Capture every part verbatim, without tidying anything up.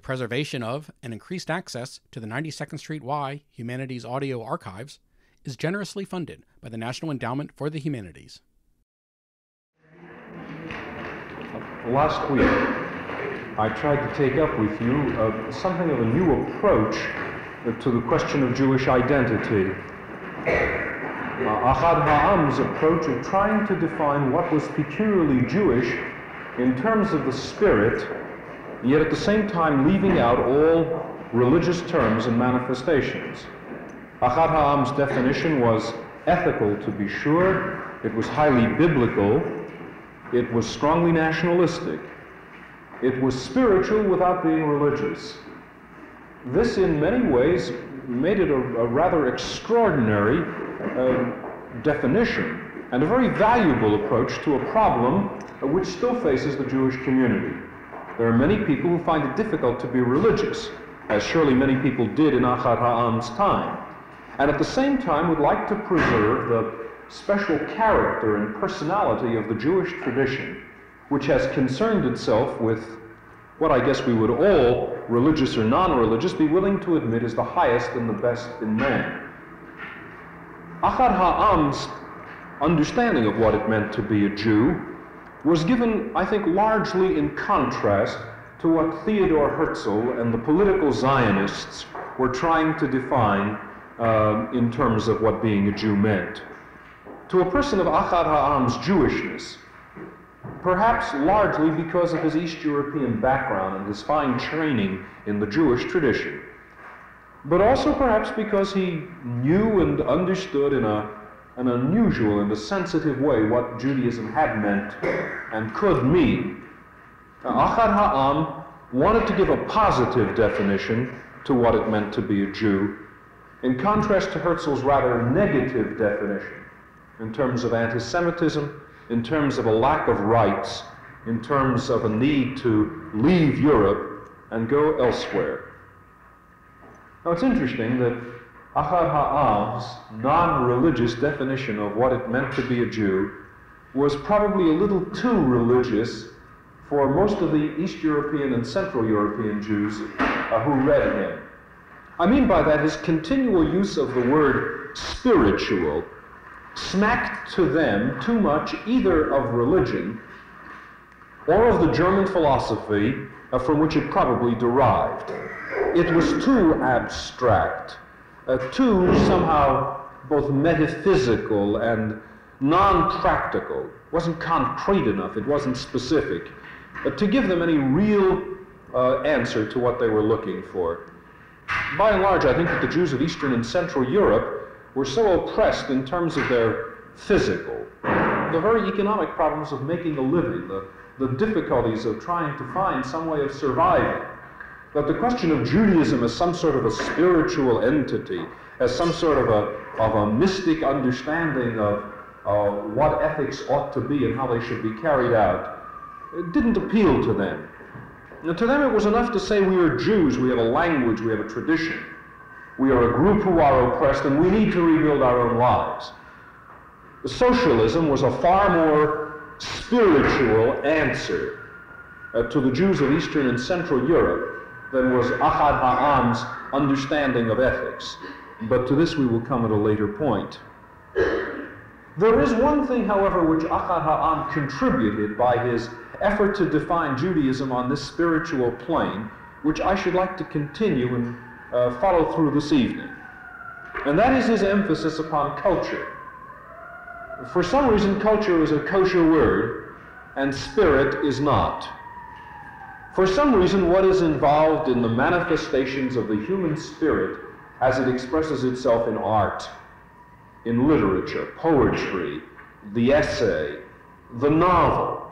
the preservation of and increased access to the ninety-second Street Y Humanities Audio Archives is generously funded by the National Endowment for the Humanities. Last week, I tried to take up with you uh, something of a new approach uh, to the question of Jewish identity. Uh, Ahad Ha'am's approach of trying to define what was peculiarly Jewish in terms of the spirit, yet at the same time leaving out all religious terms and manifestations. Ahad Ha'am's definition was ethical, to be sure. It was highly biblical. It was strongly nationalistic. It was spiritual without being religious. This, in many ways, made it a, a rather extraordinary uh, definition and a very valuable approach to a problem which still faces the Jewish community. There are many people who find it difficult to be religious, as surely many people did in Ahad Ha'am's time, and at the same time would like to preserve the special character and personality of the Jewish tradition, which has concerned itself with what I guess we would all, religious or non-religious, be willing to admit is the highest and the best in man. Ahad Ha'am's understanding of what it meant to be a Jew was given, I think, largely in contrast to what Theodor Herzl and the political Zionists were trying to define uh, in terms of what being a Jew meant. To a person of Ahad Ha'am's Jewishness, perhaps largely because of his East European background and his fine training in the Jewish tradition, but also perhaps because he knew and understood in a, an unusual and a sensitive way what Judaism had meant and could mean, Ahad Ha'am wanted to give a positive definition to what it meant to be a Jew, in contrast to Herzl's rather negative definition, in terms of anti-Semitism, in terms of a lack of rights, in terms of a need to leave Europe and go elsewhere. Now it's interesting that Ahad Ha'am's non-religious definition of what it meant to be a Jew was probably a little too religious for most of the East European and Central European Jews uh, who read him. I mean by that his continual use of the word spiritual smacked to them too much either of religion or of the German philosophy uh, from which it probably derived. It was too abstract, uh, too somehow both metaphysical and non-practical. It wasn't concrete enough, it wasn't specific, uh, to give them any real uh, answer to what they were looking for. By and large, I think that the Jews of Eastern and Central Europe were so oppressed in terms of their physical, the very economic problems of making a living, the, the difficulties of trying to find some way of surviving, that the question of Judaism as some sort of a spiritual entity, as some sort of a, of a mystic understanding of uh, what ethics ought to be and how they should be carried out, it didn't appeal to them. Now, to them it was enough to say we are Jews, we have a language, we have a tradition. We are a group who are oppressed, and we need to rebuild our own lives. Socialism was a far more spiritual answer uh, to the Jews of Eastern and Central Europe than was Ahad Ha'am's understanding of ethics. But to this we will come at a later point. There is one thing, however, which Ahad Ha'am contributed by his effort to define Judaism on this spiritual plane, which I should like to continue in Uh, follow through this evening. And that is his emphasis upon culture. For some reason, culture is a kosher word, and spirit is not. For some reason, what is involved in the manifestations of the human spirit as it expresses itself in art, in literature, poetry, the essay, the novel.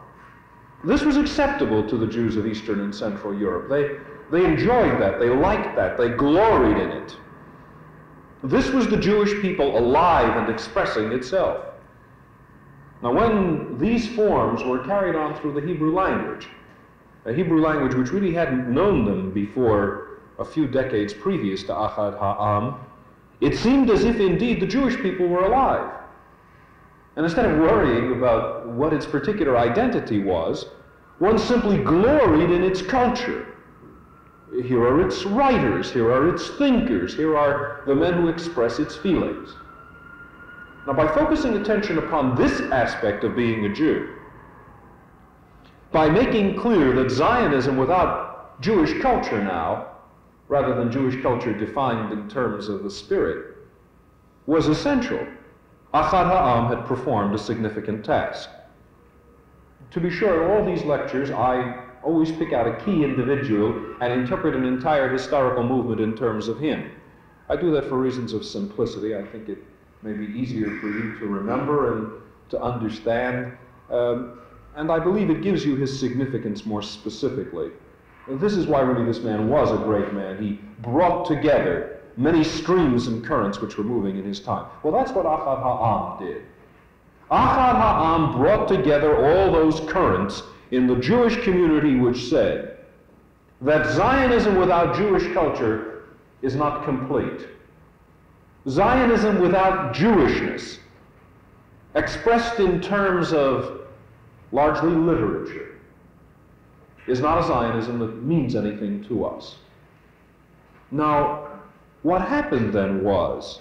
This was acceptable to the Jews of Eastern and Central Europe. They They enjoyed that, they liked that, they gloried in it. This was the Jewish people alive and expressing itself. Now when these forms were carried on through the Hebrew language, a Hebrew language which really hadn't known them before a few decades previous to Ahad Ha'am, it seemed as if indeed the Jewish people were alive. And instead of worrying about what its particular identity was, one simply gloried in its culture. Here are its writers, here are its thinkers, here are the men who express its feelings. Now, by focusing attention upon this aspect of being a Jew, by making clear that Zionism without Jewish culture now, rather than Jewish culture defined in terms of the spirit, was essential, Ahad Ha'am had performed a significant task. To be sure, in all these lectures, I always pick out a key individual and interpret an entire historical movement in terms of him. I do that for reasons of simplicity. I think it may be easier for you to remember and to understand. Um, and I believe it gives you his significance more specifically. And this is why really this man was a great man. He brought together many streams and currents which were moving in his time. Well, that's what Ahad Ha'am did. Ahad Ha'am brought together all those currents in the Jewish community which said that Zionism without Jewish culture is not complete. Zionism without Jewishness, expressed in terms of largely literature, is not a Zionism that means anything to us. Now, what happened then was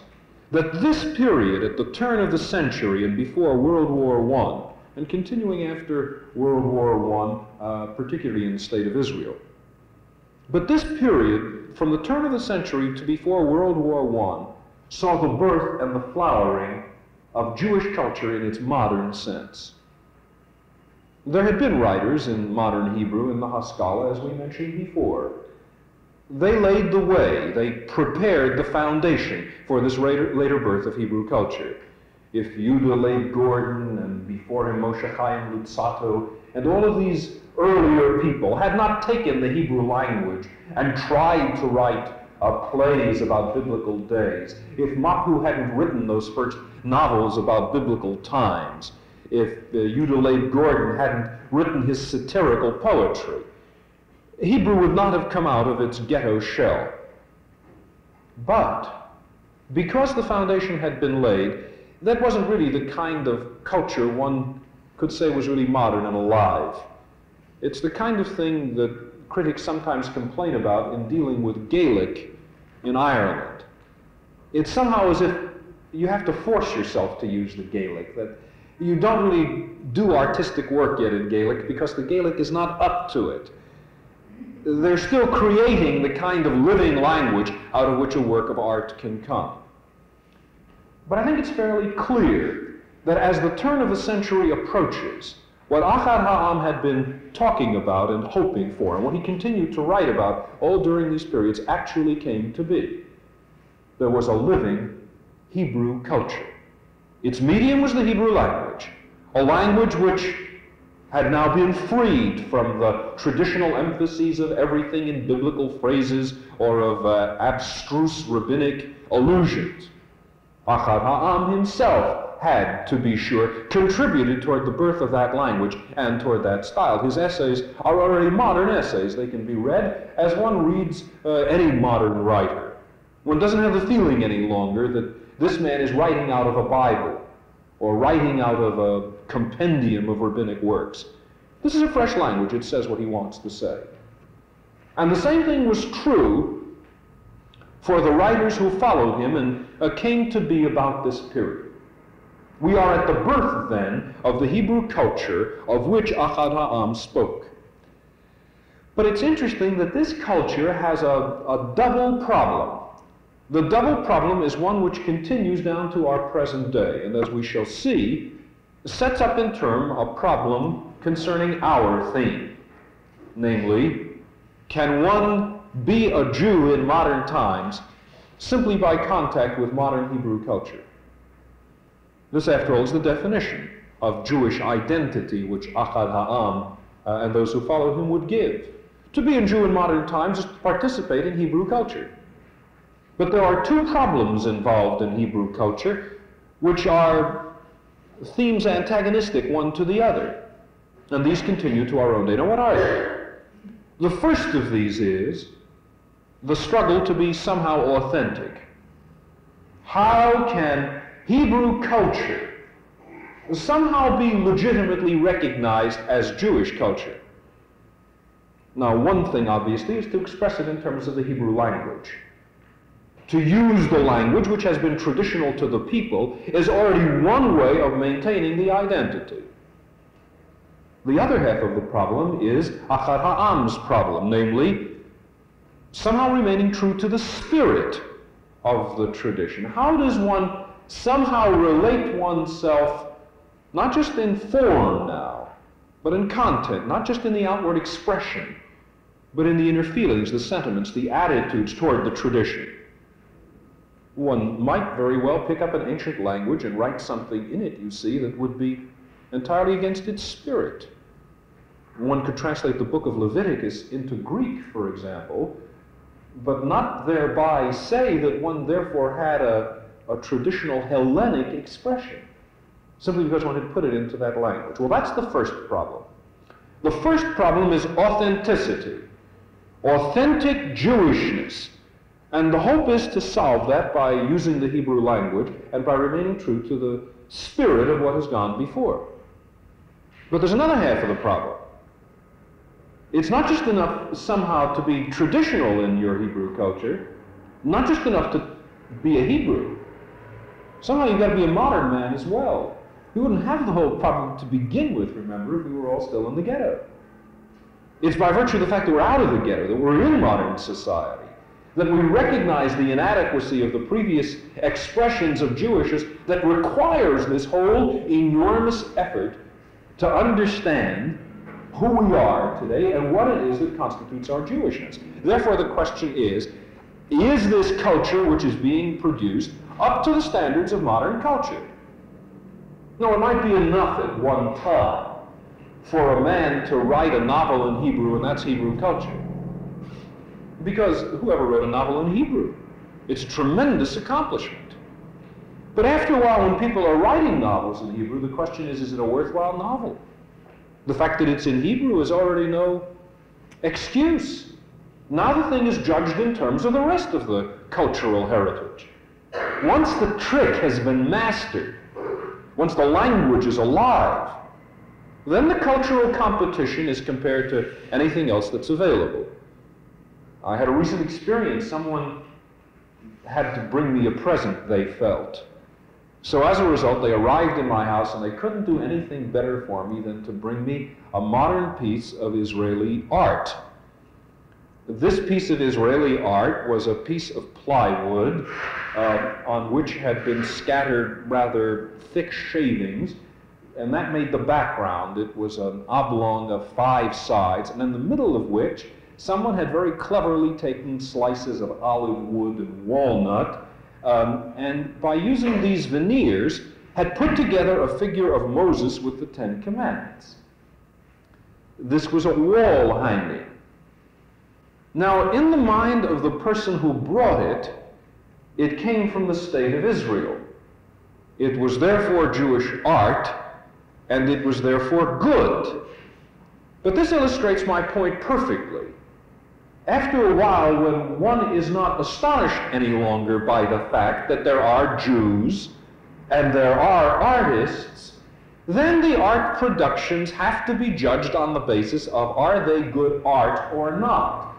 that this period at the turn of the century and before World War One, and continuing after World War One, uh, particularly in the state of Israel. But this period, from the turn of the century to before World War One, saw the birth and the flowering of Jewish culture in its modern sense. There had been writers in modern Hebrew in the Haskalah, as we mentioned before. They laid the way, they prepared the foundation for this later, later birth of Hebrew culture. If Yehuda Leib Gordon, and before him Moshe Chaim Lutzato, and all of these earlier people had not taken the Hebrew language and tried to write uh, plays about biblical days, if Mapu hadn't written those first novels about biblical times, if uh, Yehuda Leib Gordon hadn't written his satirical poetry, Hebrew would not have come out of its ghetto shell. But because the foundation had been laid, that wasn't really the kind of culture one could say was really modern and alive. It's the kind of thing that critics sometimes complain about in dealing with Gaelic in Ireland. It's somehow as if you have to force yourself to use the Gaelic, that you don't really do artistic work yet in Gaelic because the Gaelic is not up to it. They're still creating the kind of living language out of which a work of art can come. But I think it's fairly clear that as the turn of the century approaches, what Ahad Ha'am had been talking about and hoping for, and what he continued to write about all during these periods, actually came to be. There was a living Hebrew culture. Its medium was the Hebrew language, a language which had now been freed from the traditional emphases of everything in biblical phrases or of uh, abstruse rabbinic allusions. Ahad Ha'am himself had, to be sure, contributed toward the birth of that language and toward that style. His essays are already modern essays. They can be read as one reads uh, any modern writer. One doesn't have the feeling any longer that this man is writing out of a Bible or writing out of a compendium of rabbinic works. This is a fresh language. It says what he wants to say. And the same thing was true for the writers who followed him and uh, came to be about this period. We are at the birth, then, of the Hebrew culture of which Ahad Ha'am spoke. But it's interesting that this culture has a, a double problem. The double problem is one which continues down to our present day, and as we shall see, sets up in turn a problem concerning our theme. Namely, can one be a Jew in modern times simply by contact with modern Hebrew culture? This, after all, is the definition of Jewish identity which Ahad Ha'am uh, and those who followed him would give. To be a Jew in modern times is to participate in Hebrew culture. But there are two problems involved in Hebrew culture which are themes antagonistic one to the other. And these continue to our own day. Now, what are they? The first of these is the struggle to be somehow authentic. How can Hebrew culture somehow be legitimately recognized as Jewish culture? Now, one thing, obviously, is to express it in terms of the Hebrew language. To use the language which has been traditional to the people is already one way of maintaining the identity. The other half of the problem is Ahad Ha'am's problem, namely, somehow remaining true to the spirit of the tradition. How does one somehow relate oneself, not just in form now, but in content, not just in the outward expression, but in the inner feelings, the sentiments, the attitudes toward the tradition? One might very well pick up an ancient language and write something in it, you see, that would be entirely against its spirit. One could translate the book of Leviticus into Greek, for example, but not thereby say that one therefore had a, a traditional Hellenic expression, simply because one had put it into that language. Well, that's the first problem. The first problem is authenticity, authentic Jewishness. And the hope is to solve that by using the Hebrew language and by remaining true to the spirit of what has gone before. But there's another half of the problem. It's not just enough somehow to be traditional in your Hebrew culture, not just enough to be a Hebrew. Somehow you've got to be a modern man as well. We wouldn't have the whole problem to begin with, remember, if we were all still in the ghetto. It's by virtue of the fact that we're out of the ghetto, that we're in modern society, that we recognize the inadequacy of the previous expressions of Jewishness that requires this whole enormous effort to understand who we are today and what it is that constitutes our Jewishness. Therefore, the question is, is this culture which is being produced up to the standards of modern culture? No, it might be enough at one time for a man to write a novel in Hebrew, and that's Hebrew culture. Because whoever wrote a novel in Hebrew? It's a tremendous accomplishment. But after a while, when people are writing novels in Hebrew, the question is, is it a worthwhile novel? The fact that it's in Hebrew is already no excuse. Now the thing is judged in terms of the rest of the cultural heritage. Once the trick has been mastered, once the language is alive, then the cultural competition is compared to anything else that's available. I had a recent experience. Someone had to bring me a present, they felt. So as a result, they arrived in my house, and they couldn't do anything better for me than to bring me a modern piece of Israeli art. This piece of Israeli art was a piece of plywood uh, on which had been scattered rather thick shavings, and that made the background. It was an oblong of five sides, and in the middle of which someone had very cleverly taken slices of olive wood and walnut, um, and by using these veneers, had put together a figure of Moses with the Ten Commandments. This was a wall hanging. Now, in the mind of the person who brought it, it came from the state of Israel. It was therefore Jewish art, and it was therefore good. But this illustrates my point perfectly. After a while, when one is not astonished any longer by the fact that there are Jews and there are artists, then the art productions have to be judged on the basis of, are they good art or not?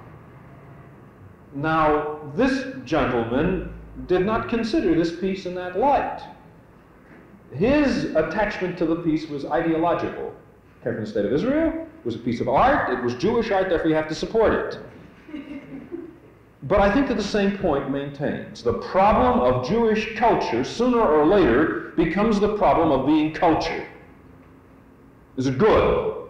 Now, this gentleman did not consider this piece in that light. His attachment to the piece was ideological. It came from the state of Israel, it was a piece of art, it was Jewish art, therefore you have to support it. But I think that the same point maintains. The problem of Jewish culture, sooner or later, becomes the problem of being culture. Is it good?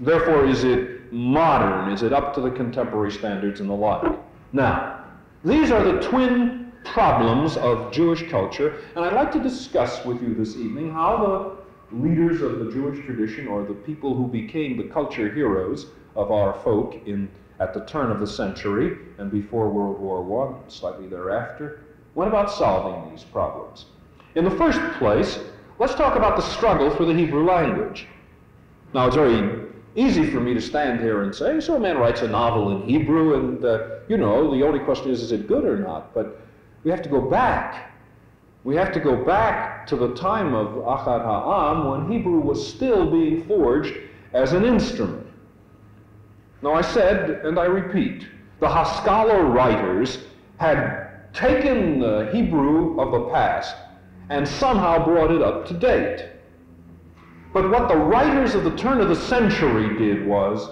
Therefore, is it modern? Is it up to the contemporary standards and the like? Now, these are the twin problems of Jewish culture, and I'd like to discuss with you this evening how the leaders of the Jewish tradition, or the people who became the culture heroes of our folk in at the turn of the century and before World War One, slightly thereafter, went about solving these problems. In the first place, let's talk about the struggle for the Hebrew language. Now, it's very easy for me to stand here and say, so a man writes a novel in Hebrew and, uh, you know, the only question is, is it good or not? But we have to go back. We have to go back to the time of Ahad Ha'am, when Hebrew was still being forged as an instrument. Now I said, and I repeat, the Haskalah writers had taken the Hebrew of the past and somehow brought it up to date. But what the writers of the turn of the century did was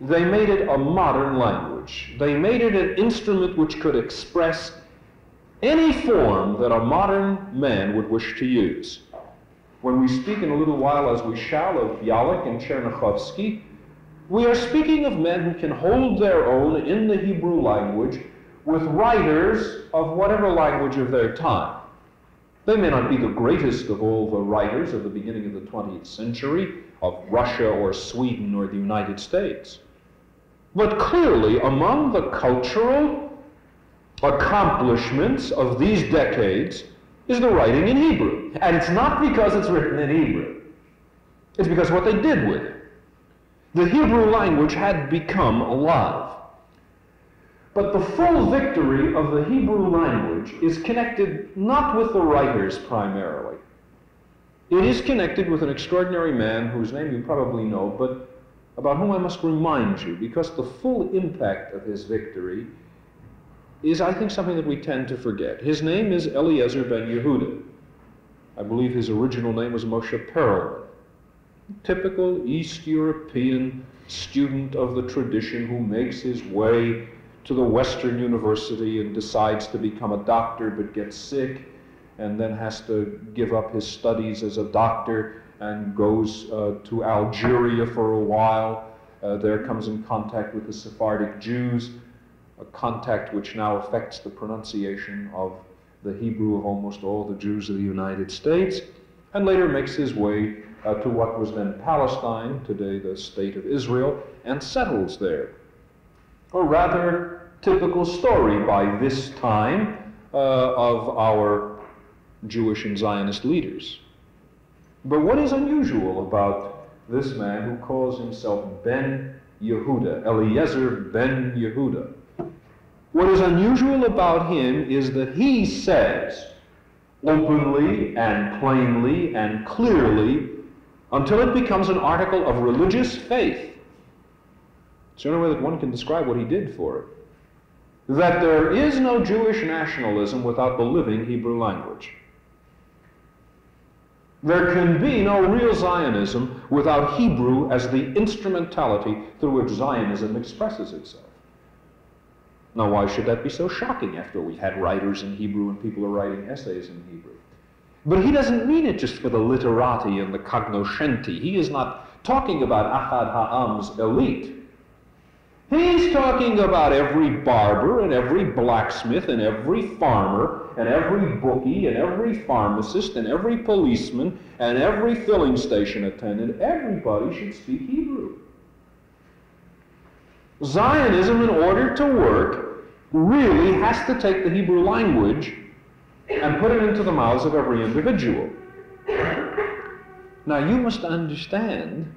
they made it a modern language. They made it an instrument which could express any form that a modern man would wish to use. When we speak in a little while, as we shall, of Bialik and Tchernichovsky, we are speaking of men who can hold their own in the Hebrew language with writers of whatever language of their time. They may not be the greatest of all the writers of the beginning of the twentieth century, of Russia or Sweden or the United States. But clearly, among the cultural accomplishments of these decades is the writing in Hebrew. And it's not because it's written in Hebrew. It's because what they did with it. The Hebrew language had become alive. But the full victory of the Hebrew language is connected not with the writers primarily. It is connected with an extraordinary man whose name you probably know, but about whom I must remind you, because the full impact of his victory is, I think, something that we tend to forget. His name is Eliezer Ben-Yehuda. I believe his original name was Moshe Perel, typical East European student of the tradition who makes his way to the Western University and decides to become a doctor but gets sick and then has to give up his studies as a doctor and goes uh, to Algeria for a while. Uh, there comes in contact with the Sephardic Jews, a contact which now affects the pronunciation of the Hebrew of almost all the Jews of the United States, and later makes his way uh, to what was then Palestine, today the state of Israel, and settles there. A rather typical story by this time uh, of our Jewish and Zionist leaders. But what is unusual about this man who calls himself Ben Yehuda, Eliezer Ben Yehuda? What is unusual about him is that he says openly and plainly and clearly, until it becomes an article of religious faith, it's the only way that one can describe what he did for it, that there is no Jewish nationalism without the living Hebrew language. There can be no real Zionism without Hebrew as the instrumentality through which Zionism expresses itself. Now, why should that be so shocking after we had writers in Hebrew and people are writing essays in Hebrew? But he doesn't mean it just for the literati and the cognoscenti. He is not talking about Ahad Ha'am's elite. He's talking about every barber and every blacksmith and every farmer and every bookie and every pharmacist and every policeman and every filling station attendant. Everybody should speak Hebrew. Zionism, in order to work, really has to take the Hebrew language and put it into the mouths of every individual. Now, you must understand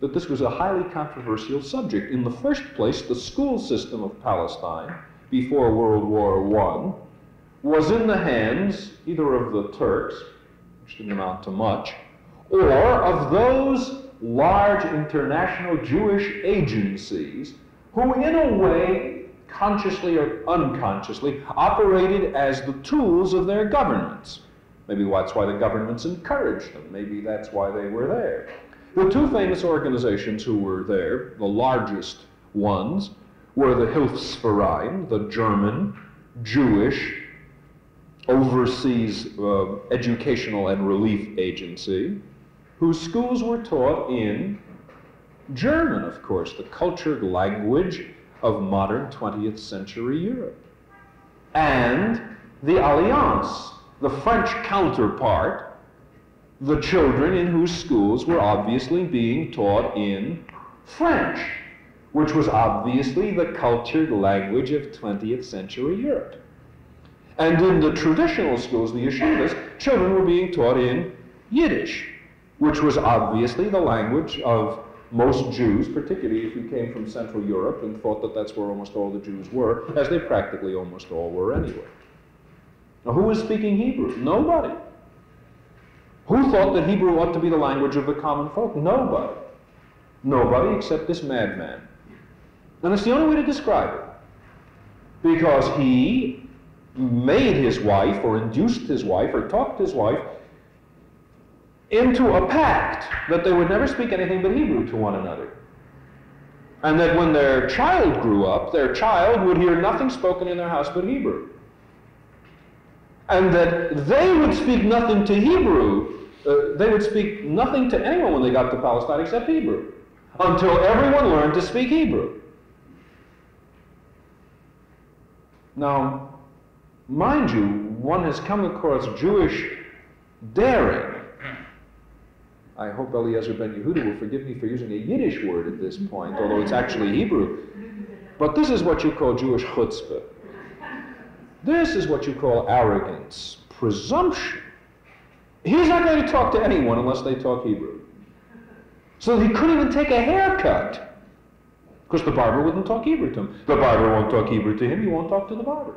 that this was a highly controversial subject. In the first place, the school system of Palestine before World War One was in the hands either of the Turks, which didn't amount to much, or of those large international Jewish agencies who, in a way, consciously or unconsciously, operated as the tools of their governments. Maybe that's why the governments encouraged them. Maybe that's why they were there. The two famous organizations who were there, the largest ones, were the Hilfsverein, the German, Jewish, overseas uh, educational and relief agency, whose schools were taught in German, of course, the cultured language of modern twentieth century Europe. And the Alliance, the French counterpart, the children in whose schools were obviously being taught in French, which was obviously the cultured language of twentieth century Europe. And in the traditional schools, the yeshivas, children were being taught in Yiddish, which was obviously the language of most Jews, particularly if you came from Central Europe and thought that that's where almost all the Jews were, as they practically almost all were anyway. Now, who was speaking Hebrew? Nobody. Who thought that Hebrew ought to be the language of the common folk? Nobody. Nobody except this madman, And it's the only way to describe it. Because he made his wife, or induced his wife, or talked his wife into a pact that they would never speak anything but Hebrew to one another. And that when their child grew up, their child would hear nothing spoken in their house but Hebrew. And that they would speak nothing to Hebrew, uh, they would speak nothing to anyone when they got to Palestine except Hebrew, until everyone learned to speak Hebrew. Now, mind you, one has come across Jewish daring. I hope Eliezer Ben-Yehuda will forgive me for using a Yiddish word at this point, although it's actually Hebrew. But this is what you call Jewish chutzpah. This is what you call arrogance, presumption. He's not going to talk to anyone unless they talk Hebrew. So he couldn't even take a haircut, because the barber wouldn't talk Hebrew to him. The barber won't talk Hebrew to him, he won't talk to the barber.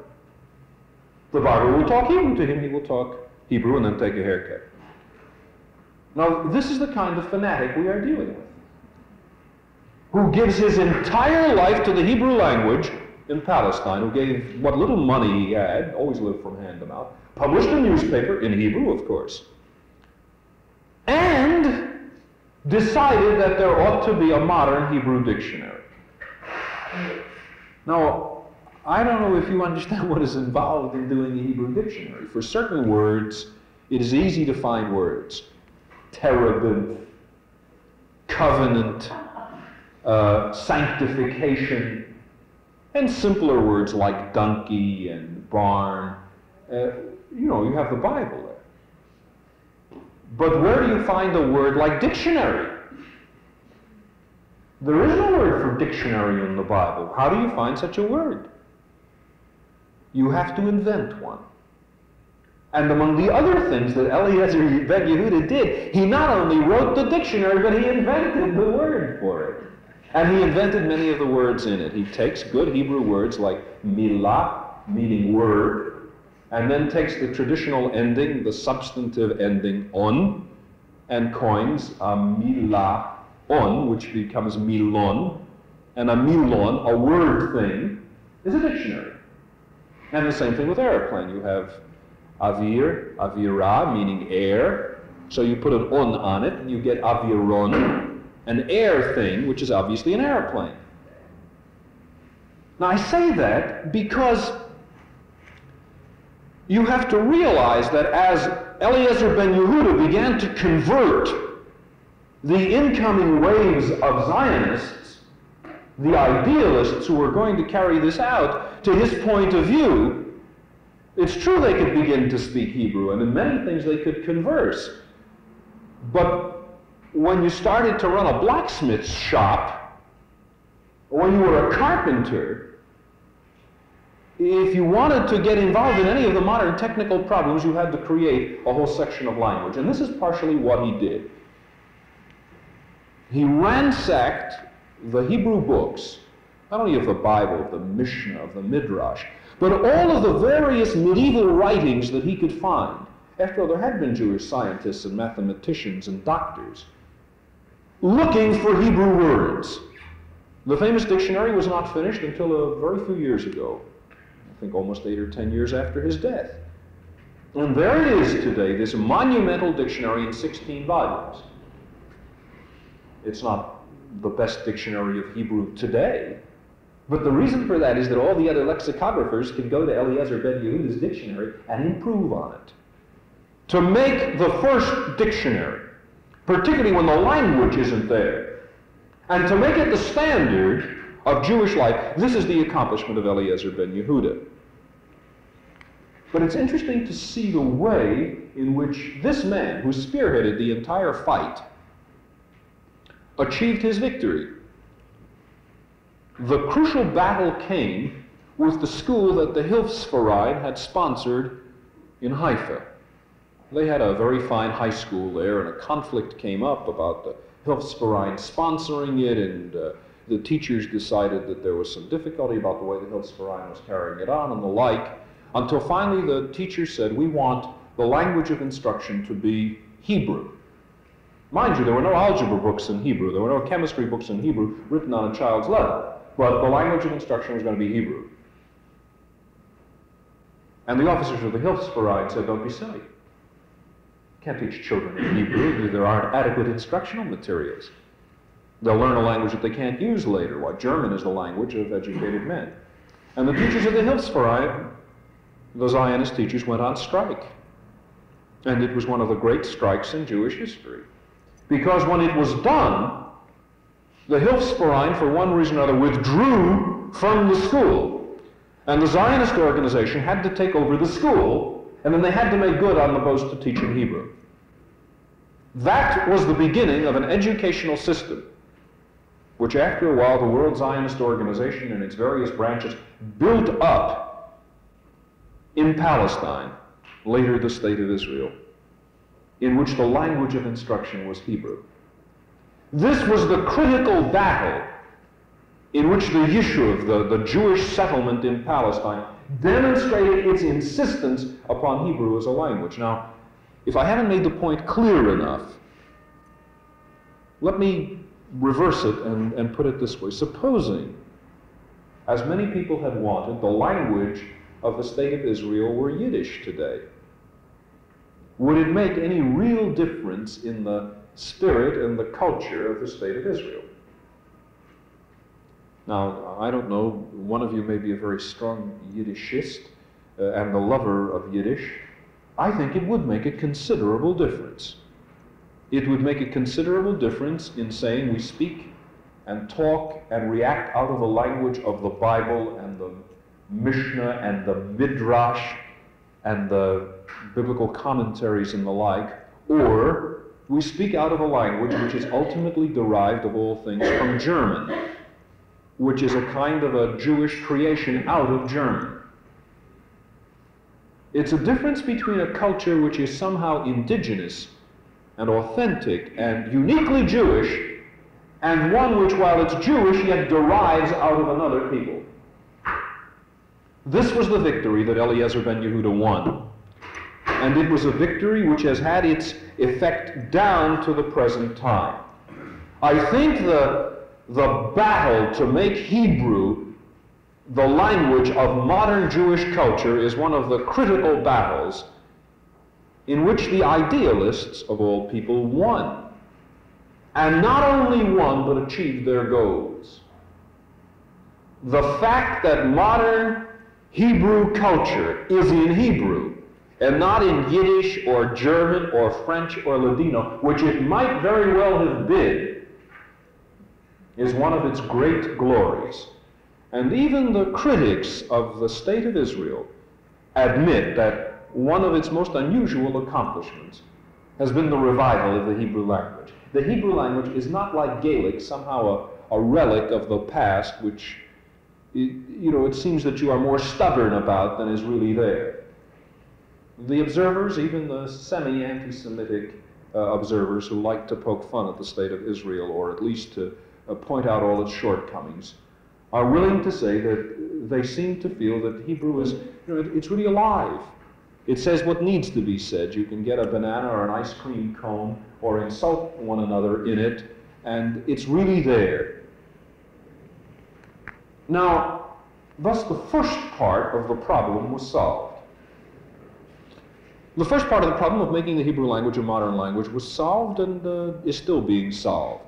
The barber will talk Hebrew to him, he will talk Hebrew and then take a haircut. Now, this is the kind of fanatic we are dealing with, who gives his entire life to the Hebrew language in Palestine, who gave what little money he had, always lived from hand to mouth, published a newspaper, in Hebrew, of course, and decided that there ought to be a modern Hebrew dictionary. Now, I don't know if you understand what is involved in doing a Hebrew dictionary. For certain words, it is easy to find words. Terebinth, covenant, uh, sanctification, and simpler words like donkey and barn. Uh, you know, you have the Bible there. But where do you find a word like dictionary? There is no word for dictionary in the Bible. How do you find such a word? You have to invent one. And among the other things that Eliezer Ben-Yehuda did, he not only wrote the dictionary, but he invented the word for it. And he invented many of the words in it. He takes good Hebrew words like milah, meaning word, and then takes the traditional ending, the substantive ending on, and coins a milah on, which becomes milon, and a milon, a word thing, is a dictionary. And the same thing with airplane. You have Avir, Avira, meaning air. So you put an on on it, and you get Aviron, an air thing, which is obviously an airplane. Now I say that because you have to realize that as Eliezer Ben-Yehuda began to convert the incoming waves of Zionists, the idealists who were going to carry this out, to his point of view, it's true they could begin to speak Hebrew, and in many things they could converse. But when you started to run a blacksmith's shop, or when you were a carpenter, if you wanted to get involved in any of the modern technical problems, you had to create a whole section of language. And this is partially what he did. He ransacked the Hebrew books, not only of the Bible, of the Mishnah, of the Midrash, but all of the various medieval writings that he could find. After all, there had been Jewish scientists and mathematicians and doctors looking for Hebrew words. The famous dictionary was not finished until a very few years ago, I think almost eight or ten years after his death. And there it is today, this monumental dictionary in sixteen volumes. It's not the best dictionary of Hebrew today, but the reason for that is that all the other lexicographers can go to Eliezer Ben-Yehuda's dictionary and improve on it. To make the first dictionary, particularly when the language isn't there, and to make it the standard of Jewish life, this is the accomplishment of Eliezer Ben-Yehuda. But it's interesting to see the way in which this man, who spearheaded the entire fight, achieved his victory. The crucial battle came with the school that the Hilfsverein had sponsored in Haifa. They had a very fine high school there, and a conflict came up about the Hilfsverein sponsoring it, and uh, the teachers decided that there was some difficulty about the way the Hilfsverein was carrying it on and the like, until finally the teacher said, we want the language of instruction to be Hebrew. Mind you, there were no algebra books in Hebrew, there were no chemistry books in Hebrew written on a child's level. but the language of instruction is going to be Hebrew. And the officers of the Hilfsverein said, don't be silly. You can't teach children in Hebrew. There aren't adequate instructional materials. They'll learn a language that they can't use later. Why, German is the language of educated men. And the teachers of the Hilfsverein, the Zionist teachers, went on strike. And it was one of the great strikes in Jewish history. Because when it was done, the Hilfsverein, for one reason or another, withdrew from the school. And the Zionist organization had to take over the school, and then they had to make good on the post to teaching Hebrew. That was the beginning of an educational system, which after a while the World Zionist Organization and its various branches built up in Palestine, later the State of Israel, in which the language of instruction was Hebrew. This was the critical battle in which the Yishuv, the, the Jewish settlement in Palestine, demonstrated its insistence upon Hebrew as a language. Now, if I haven't made the point clear enough, let me reverse it and, and put it this way. Supposing, as many people had wanted, the language of the State of Israel were Yiddish today, would it make any real difference in the spirit and the culture of the State of Israel? Now, I don't know, one of you may be a very strong Yiddishist uh, and a lover of Yiddish. I think it would make a considerable difference. It would make a considerable difference in saying we speak and talk and react out of the language of the Bible and the Mishnah and the Midrash and the biblical commentaries and the like, or we speak out of a language which is ultimately derived of all things from German, which is a kind of a Jewish creation out of German. It's a difference between a culture which is somehow indigenous and authentic and uniquely Jewish, and one which, while it's Jewish, yet derives out of another people. This was the victory that Eliezer Ben-Yehuda won. And it was a victory which has had its effect down to the present time. I think the, the battle to make Hebrew the language of modern Jewish culture is one of the critical battles in which the idealists of all people won. And not only won, but achieved their goals. The fact that modern Hebrew culture is in Hebrew and not in Yiddish or German or French or Ladino, which it might very well have been, is one of its great glories. And even the critics of the State of Israel admit that one of its most unusual accomplishments has been the revival of the Hebrew language. The Hebrew language is not like Gaelic, somehow a, a relic of the past, which you know, it seems that you are more stubborn about than is really there. The observers, even the semi-anti-Semitic uh, observers who like to poke fun at the State of Israel, or at least to uh, point out all its shortcomings, are willing to say that they seem to feel that Hebrew is, you know, it, it's really alive. It says what needs to be said. You can get a banana or an ice cream cone or insult one another in it, and it's really there. Now, thus the first part of the problem was solved. The first part of the problem of making the Hebrew language a modern language was solved and uh, is still being solved.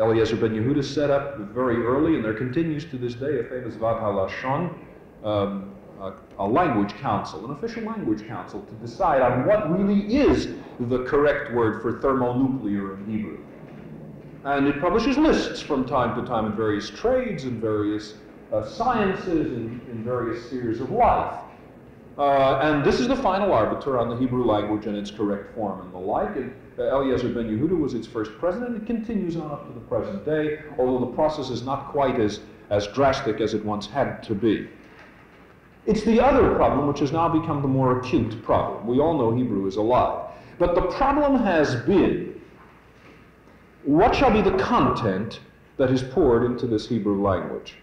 Eliezer Ben-Yehuda set up very early, and there continues to this day, a famous Vaad HaLashon, um, a, a language council, an official language council, to decide on what really is the correct word for thermonuclear in Hebrew. And it publishes lists from time to time in various trades and various uh, sciences and in various spheres of life. Uh, and this is the final arbiter on the Hebrew language and its correct form and the like. And uh, Eliezer Ben-Yehuda was its first president. It continues on up to the present day, although the process is not quite as, as drastic as it once had to be. It's the other problem which has now become the more acute problem. We all know Hebrew is alive. But the problem has been, what shall be the content that is poured into this Hebrew language?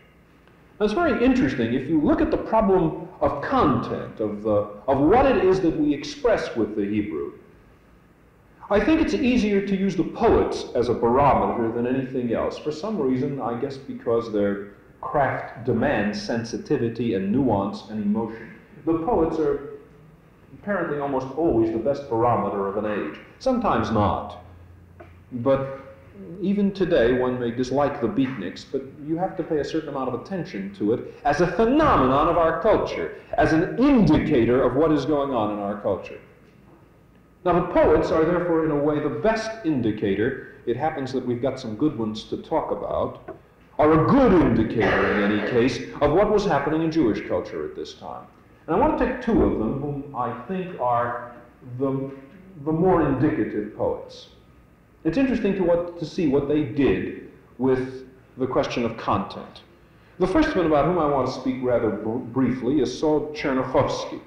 Now, it's very interesting. If you look at the problem of content, of, the, of what it is that we express with the Hebrew, I think it's easier to use the poets as a barometer than anything else. For some reason, I guess because their craft demands sensitivity and nuance and emotion. The poets are apparently almost always the best barometer of an age. Sometimes not. But even today, one may dislike the beatniks, but you have to pay a certain amount of attention to it as a phenomenon of our culture, as an indicator of what is going on in our culture. Now, the poets are therefore, in a way, the best indicator. It happens that we've got some good ones to talk about, are a good indicator, in any case, of what was happening in Jewish culture at this time. And I want to take two of them, whom I think are the, the more indicative poets. It's interesting to, what, to see what they did with the question of content. The first one about whom I want to speak rather br- briefly is Saul Tchernichovsky.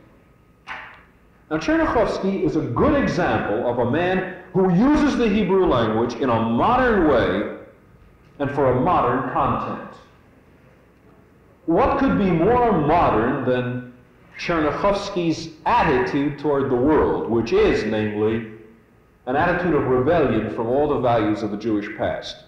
Now, Tchernichovsky is a good example of a man who uses the Hebrew language in a modern way and for a modern content. What could be more modern than Tchernichovsky's attitude toward the world, which is, namely, an attitude of rebellion from all the values of the Jewish past.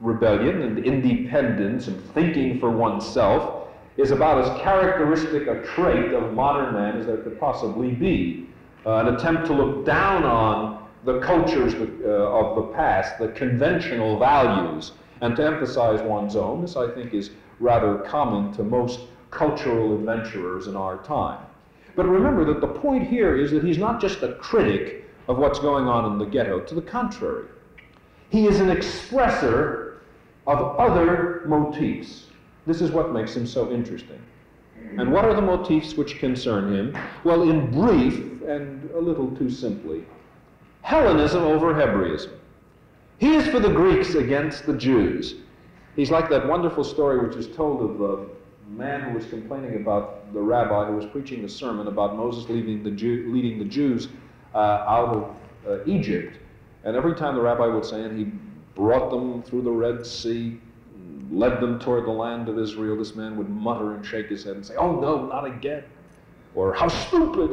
Rebellion and independence and thinking for oneself is about as characteristic a trait of modern man as there could possibly be. Uh, an attempt to look down on the cultures uh, of the past, the conventional values, and to emphasize one's own. This, I think, is rather common to most cultural adventurers in our time. But remember that the point here is that he's not just a critic of what's going on in the ghetto. To the contrary, he is an expressor of other motifs. This is what makes him so interesting. And what are the motifs which concern him? Well, in brief, and a little too simply, Hellenism over Hebraism. He is for the Greeks against the Jews. He's like that wonderful story which is told of the man who was complaining about the rabbi who was preaching the sermon about Moses leading the, Jew, leading the Jews Uh, out of uh, Egypt. And every time the rabbi would say, and he brought them through the Red Sea, led them toward the land of Israel, this man would mutter and shake his head and say, oh no, not again. Or how stupid.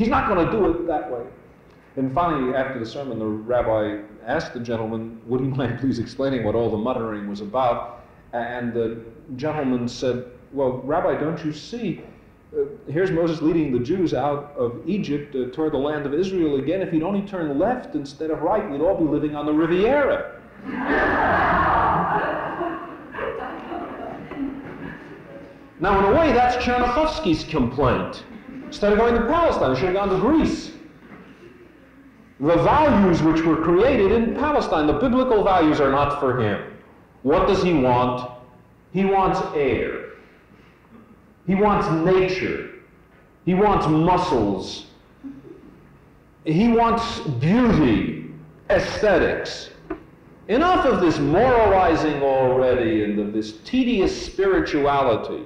He's not going to do it that way. And finally, after the sermon, the rabbi asked the gentleman, would he mind please explaining what all the muttering was about? And the gentleman said, well, Rabbi, don't you see? Uh, here's Moses leading the Jews out of Egypt uh, toward the land of Israel again. If he'd only turn left instead of right, we'd all be living on the Riviera. Now, in a way, that's Tchernichovsky's complaint. Instead of going to Palestine, they should have gone to Greece. The values which were created in Palestine, the biblical values, are not for him. What does he want? He wants air. He wants nature. He wants muscles. He wants beauty, aesthetics. Enough of this moralizing already and of this tedious spirituality.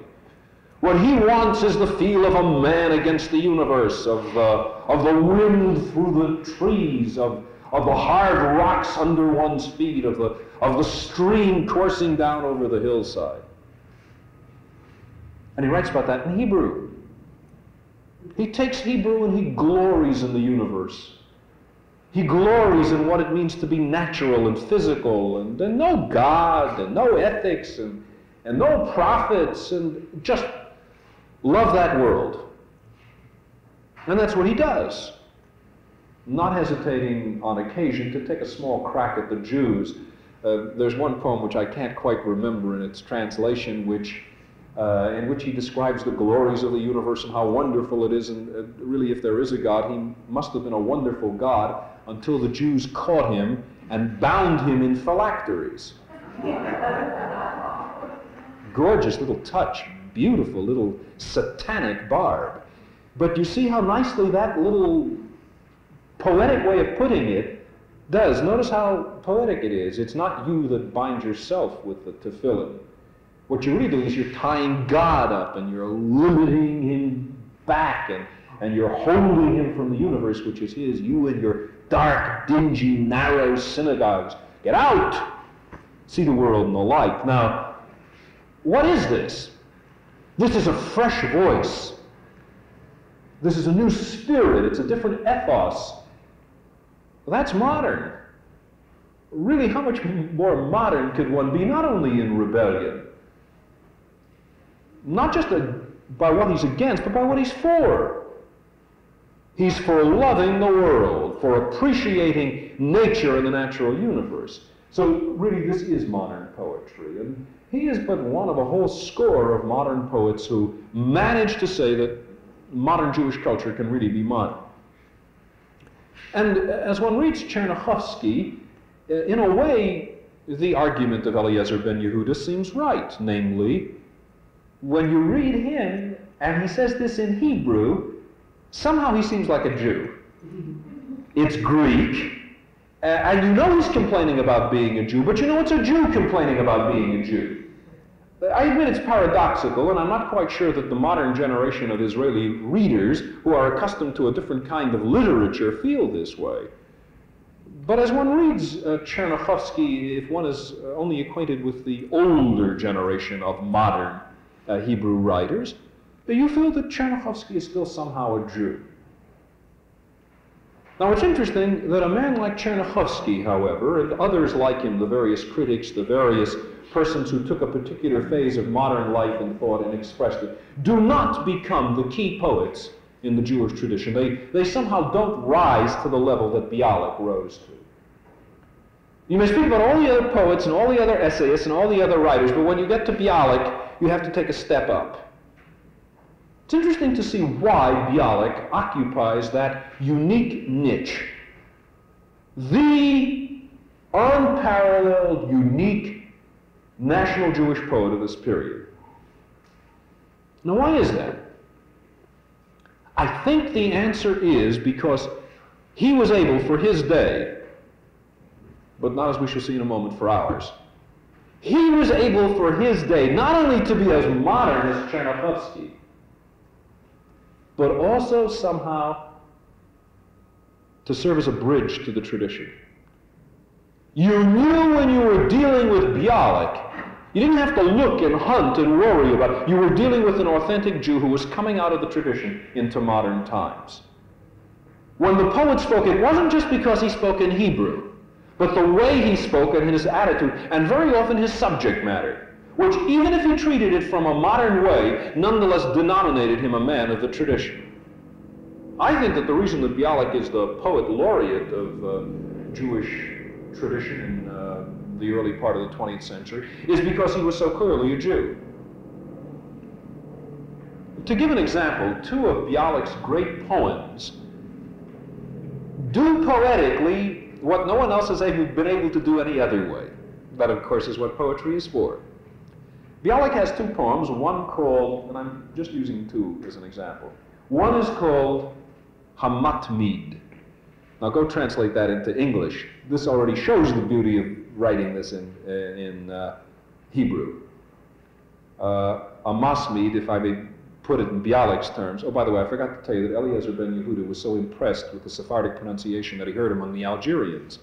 What he wants is the feel of a man against the universe, of, uh, of the wind through the trees, of, of the hard rocks under one's feet, of the, of the stream coursing down over the hillside. And he writes about that in Hebrew. He takes Hebrew and he glories in the universe. He glories in what it means to be natural and physical, and, and no God, and no ethics, and, and no prophets, and just love that world. And that's what he does, not hesitating on occasion to take a small crack at the Jews. Uh, there's one poem which I can't quite remember in its translation, which Uh, in which he describes the glories of the universe and how wonderful it is, and uh, really, if there is a God, he must have been a wonderful God until the Jews caught him and bound him in phylacteries. Gorgeous little touch, beautiful little satanic barb. But you see how nicely that little poetic way of putting it does. Notice how poetic it is. It's not you that binds yourself with the tefillin. What you're really doing is you're tying God up and you're limiting him back and, and you're holding him from the universe, which is his. You and your dark, dingy, narrow synagogues. Get out! See the world and the light. Now, what is this? This is a fresh voice. This is a new spirit. It's a different ethos. Well, that's modern. Really, how much more modern could one be, not only in rebellion, not just a, by what he's against, but by what he's for. He's for loving the world, for appreciating nature and the natural universe. So really, this is modern poetry, and he is but one of a whole score of modern poets who manage to say that modern Jewish culture can really be modern. And as one reads Tchernichovsky, in a way, the argument of Eliezer Ben-Yehuda seems right. Namely, when you read him, and he says this in Hebrew, somehow he seems like a Jew. It's Greek. Uh, and you know he's complaining about being a Jew, but you know it's a Jew complaining about being a Jew. I admit it's paradoxical, and I'm not quite sure that the modern generation of Israeli readers who are accustomed to a different kind of literature feel this way. But as one reads uh, Tchernichovsky, if one is only acquainted with the older generation of modern uh, Hebrew writers, you feel that Tchernichovsky is still somehow a Jew. Now, it's interesting that a man like Tchernichovsky, however, and others like him, the various critics, the various persons who took a particular phase of modern life and thought and expressed it, do not become the key poets in the Jewish tradition. They, they somehow don't rise to the level that Bialik rose to. You may speak about all the other poets and all the other essayists and all the other writers, but when you get to Bialik, you have to take a step up. It's interesting to see why Bialik occupies that unique niche. The unparalleled, unique national Jewish poet of this period. Now, why is that? I think the answer is because he was able for his day, but not as we shall see in a moment for ours, he was able for his day not only to be as modern as Tchernichovsky, but also somehow to serve as a bridge to the tradition. You knew when you were dealing with Bialik, you didn't have to look and hunt and worry about it. You were dealing with an authentic Jew who was coming out of the tradition into modern times. When the poet spoke, it wasn't just because he spoke in Hebrew, but the way he spoke and his attitude, and very often his subject matter, which, even if he treated it from a modern way, nonetheless denominated him a man of the tradition. I think that the reason that Bialik is the poet laureate of uh, Jewish tradition in uh, the early part of the twentieth century is because he was so clearly a Jew. To give an example, two of Bialik's great poems do poetically what no one else has been able to do any other way. That, of course, is what poetry is for. Bialik has two poems, one called, and I'm just using two as an example, one is called Hamatmid. Now go translate that into English. This already shows the beauty of writing this in, uh, in uh, Hebrew. Uh, Amasmid, if I may put it in Bialik's terms. Oh, by the way, I forgot to tell you that Eliezer Ben-Yehuda was so impressed with the Sephardic pronunciation that he heard among the Algerians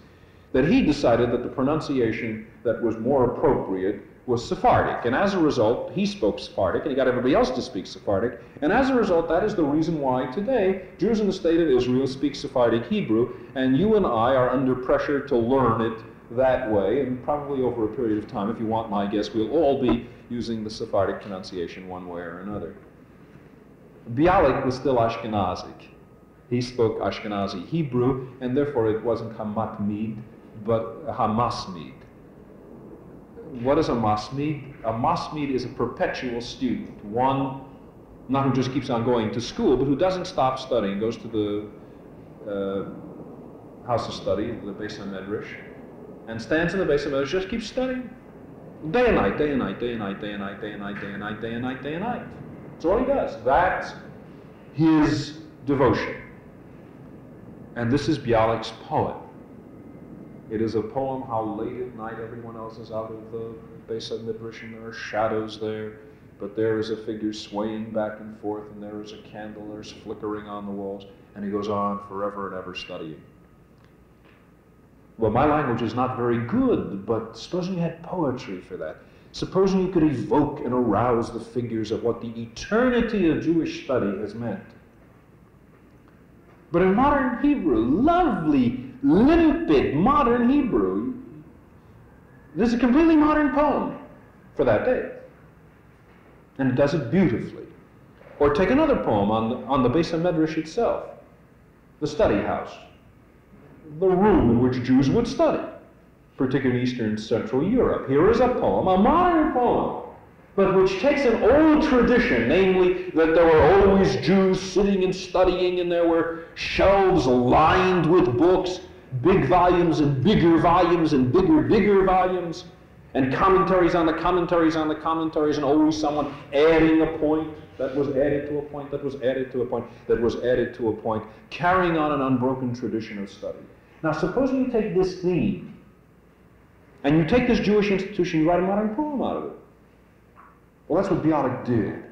that he decided that the pronunciation that was more appropriate was Sephardic, and as a result, he spoke Sephardic, and he got everybody else to speak Sephardic, and as a result, that is the reason why today Jews in the state of Israel speak Sephardic Hebrew, and you and I are under pressure to learn it that way, and probably over a period of time, if you want my guess, we'll all be using the Sephardic pronunciation one way or another. Bialik was still Ashkenazic. He spoke Ashkenazi Hebrew, and therefore it wasn't Hamatmid, but Hamasmid. What is a masmid? A masmid is a perpetual student, one not who just keeps on going to school, but who doesn't stop studying, goes to the uh, house of study, the Beis HaMedresh, and stands in the Beis HaMedresh, just keeps studying. Day and night, day and night, day and night, day and night, day and night, day and night, day and night, day and night. That's all he does. That's his devotion. And this is Bialik's poem. It is a poem how late at night everyone else is out of the Beis HaMedresh and there are shadows there, but there is a figure swaying back and forth and there is a candle, there's flickering on the walls, and he goes on forever and ever studying. Well, my language is not very good, but supposing you had poetry for that. Supposing you could evoke and arouse the figures of what the eternity of Jewish study has meant. But in modern Hebrew, lovely, limpid modern Hebrew. This is a completely modern poem for that day. And it does it beautifully. Or take another poem on the, on the Beis HaMedresh itself, the study house, the room in which Jews would study, particularly Eastern and Central Europe. Here is a poem, a modern poem, but which takes an old tradition, namely that there were always Jews sitting and studying, and there were shelves lined with books, big volumes and bigger volumes and bigger, bigger volumes, and commentaries on the commentaries on the commentaries, and always someone adding a point that was added to a point, that was added to a point, that was added to a point, carrying on an unbroken tradition of study. Now, suppose you take this theme, and you take this Jewish institution, you write a modern poem out of it. Well, that's what Bialik did.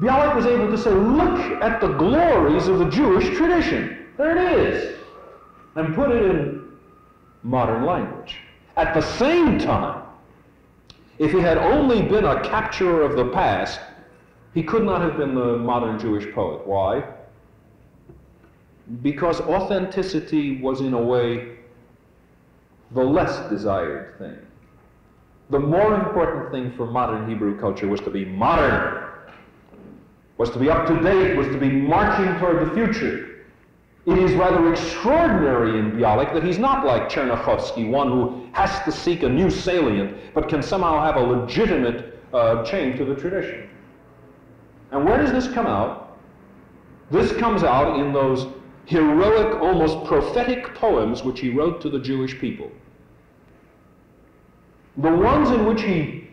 Bialik was able to say, look at the glories of the Jewish tradition. There it is. And put it in modern language. At the same time, if he had only been a capturer of the past, he could not have been the modern Jewish poet. Why? Because authenticity was, in a way, the less desired thing. The more important thing for modern Hebrew culture was to be modern, was to be up to date, was to be marching toward the future. It is rather extraordinary in Bialik that he's not like Tchernichovsky, one who has to seek a new salient, but can somehow have a legitimate uh, chain to the tradition. And where does this come out? This comes out in those heroic, almost prophetic poems which he wrote to the Jewish people. The ones in which he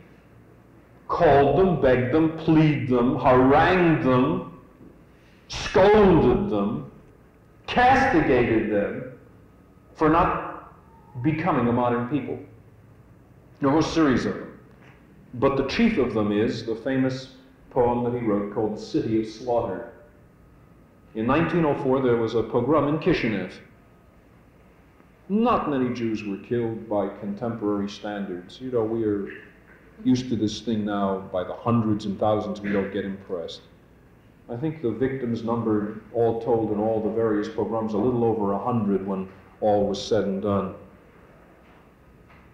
called them, begged them, pleaded them, harangued them, scolded them, castigated them for not becoming a modern people. There were a series of them. But the chief of them is the famous poem that he wrote called The City of Slaughter. In nineteen oh four, there was a pogrom in Kishinev. Not many Jews were killed by contemporary standards. You know, we are used to this thing now by the hundreds and thousands. We don't get impressed. I think the victims numbered, all told, in all the various pogroms, a little over a hundred when all was said and done.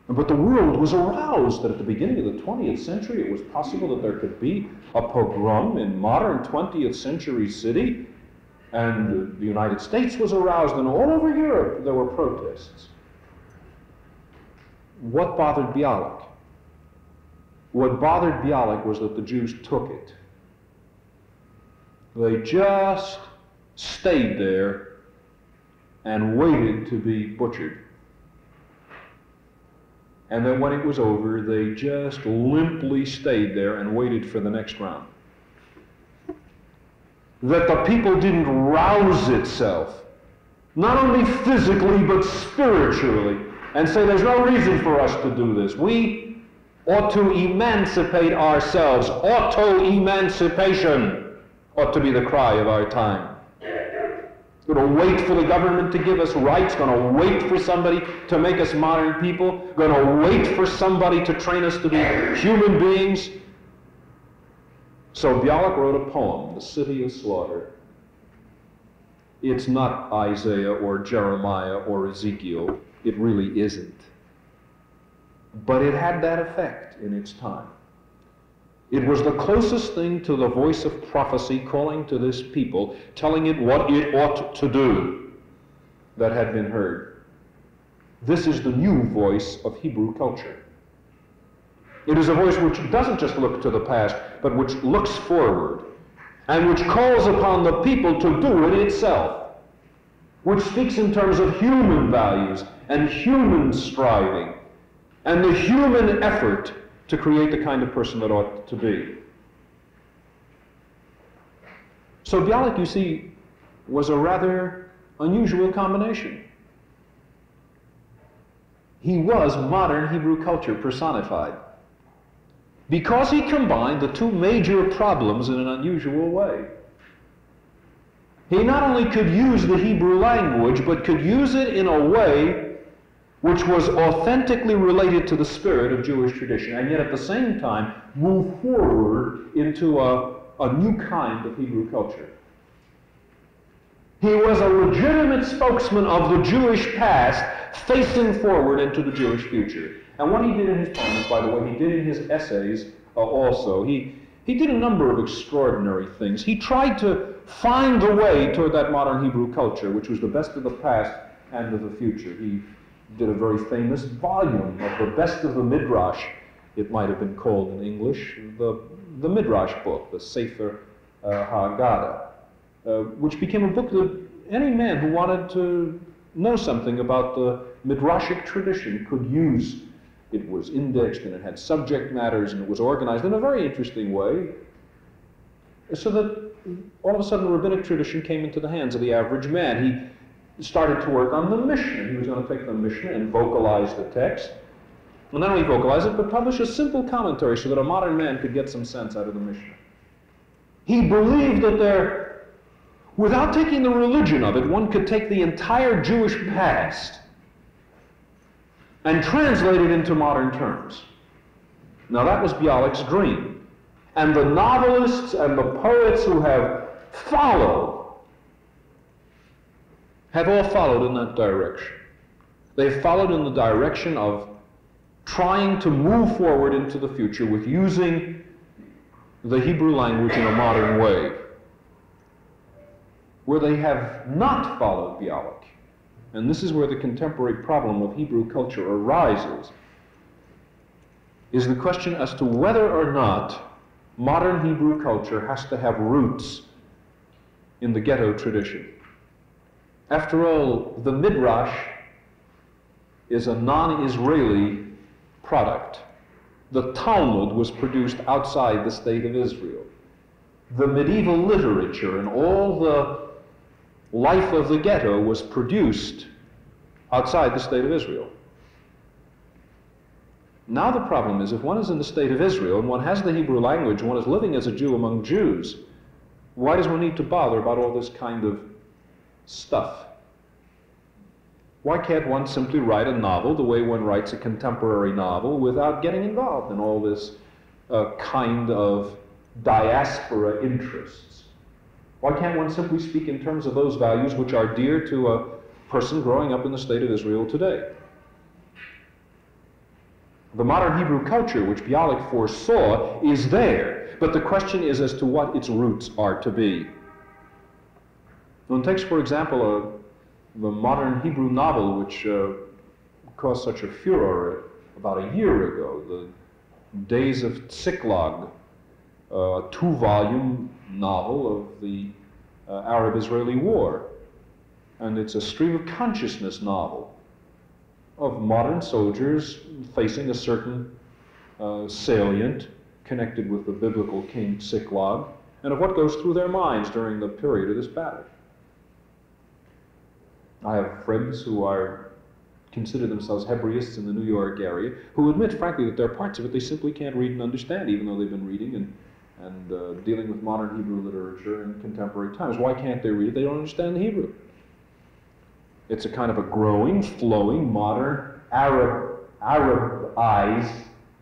But the world was aroused that at the beginning of the twentieth century, it was possible that there could be a pogrom in modern twentieth century city. And the United States was aroused, and all over Europe there were protests. What bothered Bialik? What bothered Bialik was that the Jews took it. They just stayed there and waited to be butchered. And then when it was over, they just limply stayed there and waited for the next round. That the people didn't rouse itself, not only physically but spiritually, and say there's no reason for us to do this. We ought to emancipate ourselves. Auto-emancipation ought to be the cry of our time. We're going to wait for the government to give us rights, going to wait for somebody to make us modern people, going to wait for somebody to train us to be human beings. So Bialik wrote a poem, The City of Slaughter. It's not Isaiah or Jeremiah or Ezekiel. It really isn't. But it had that effect in its time. It was the closest thing to the voice of prophecy calling to this people, telling it what it ought to do, that had been heard. This is the new voice of Hebrew culture. It is a voice which doesn't just look to the past, but which looks forward, and which calls upon the people to do it itself, which speaks in terms of human values and human striving, and the human effort to create the kind of person that ought to be. So Bialik, you see, was a rather unusual combination. He was modern Hebrew culture personified, because he combined the two major problems in an unusual way. He not only could use the Hebrew language, but could use it in a way which was authentically related to the spirit of Jewish tradition, and yet at the same time move forward into a, a new kind of Hebrew culture. He was a legitimate spokesman of the Jewish past, facing forward into the Jewish future. And what he did in his poems, by the way, he did in his essays uh, also. He, he did a number of extraordinary things. He tried to find the way toward that modern Hebrew culture, which was the best of the past and of the future. He did a very famous volume of the best of the Midrash, it might have been called in English, the, the Midrash book, the Sefer uh, Haggadah, uh, which became a book that any man who wanted to know something about the Midrashic tradition could use. It was indexed and it had subject matters and it was organized in a very interesting way, so that all of a sudden the rabbinic tradition came into the hands of the average man. He started to work on the Mishnah. He was going to take the Mishnah and vocalize the text. And not only vocalize it, but publish a simple commentary so that a modern man could get some sense out of the Mishnah. He believed that there, without taking the religion of it, one could take the entire Jewish past and translate it into modern terms. Now that was Bialik's dream. And the novelists and the poets who have followed, have all followed in that direction. They've followed in the direction of trying to move forward into the future with using the Hebrew language in a modern way. Where they have not followed Bialik, and this is where the contemporary problem of Hebrew culture arises, is the question as to whether or not modern Hebrew culture has to have roots in the ghetto tradition. After all, the Midrash is a non-Israeli product. The Talmud was produced outside the state of Israel. The medieval literature and all the life of the ghetto was produced outside the state of Israel. Now the problem is, if one is in the state of Israel and one has the Hebrew language, one is living as a Jew among Jews, why does one need to bother about all this kind of stuff? Why can't one simply write a novel the way one writes a contemporary novel without getting involved in all this uh, kind of diaspora interests? Why can't one simply speak in terms of those values which are dear to a person growing up in the state of Israel today? The modern Hebrew culture, which Bialik foresaw, is there, but the question is as to what its roots are to be. One takes, for example, a the modern Hebrew novel, which uh, caused such a furor about a year ago, the Days of Tziklag, uh, a two-volume novel of the uh, Arab-Israeli War. And it's a stream of consciousness novel of modern soldiers facing a certain uh, salient connected with the biblical king Tziklag, and of what goes through their minds during the period of this battle. I have friends who are consider themselves Hebraists in the New York area who admit, frankly, that there are parts of it they simply can't read and understand, even though they've been reading and, and uh, dealing with modern Hebrew literature in contemporary times. Why can't they read it? They don't understand the Hebrew. It's a kind of a growing, flowing, modern, Arab, Arabized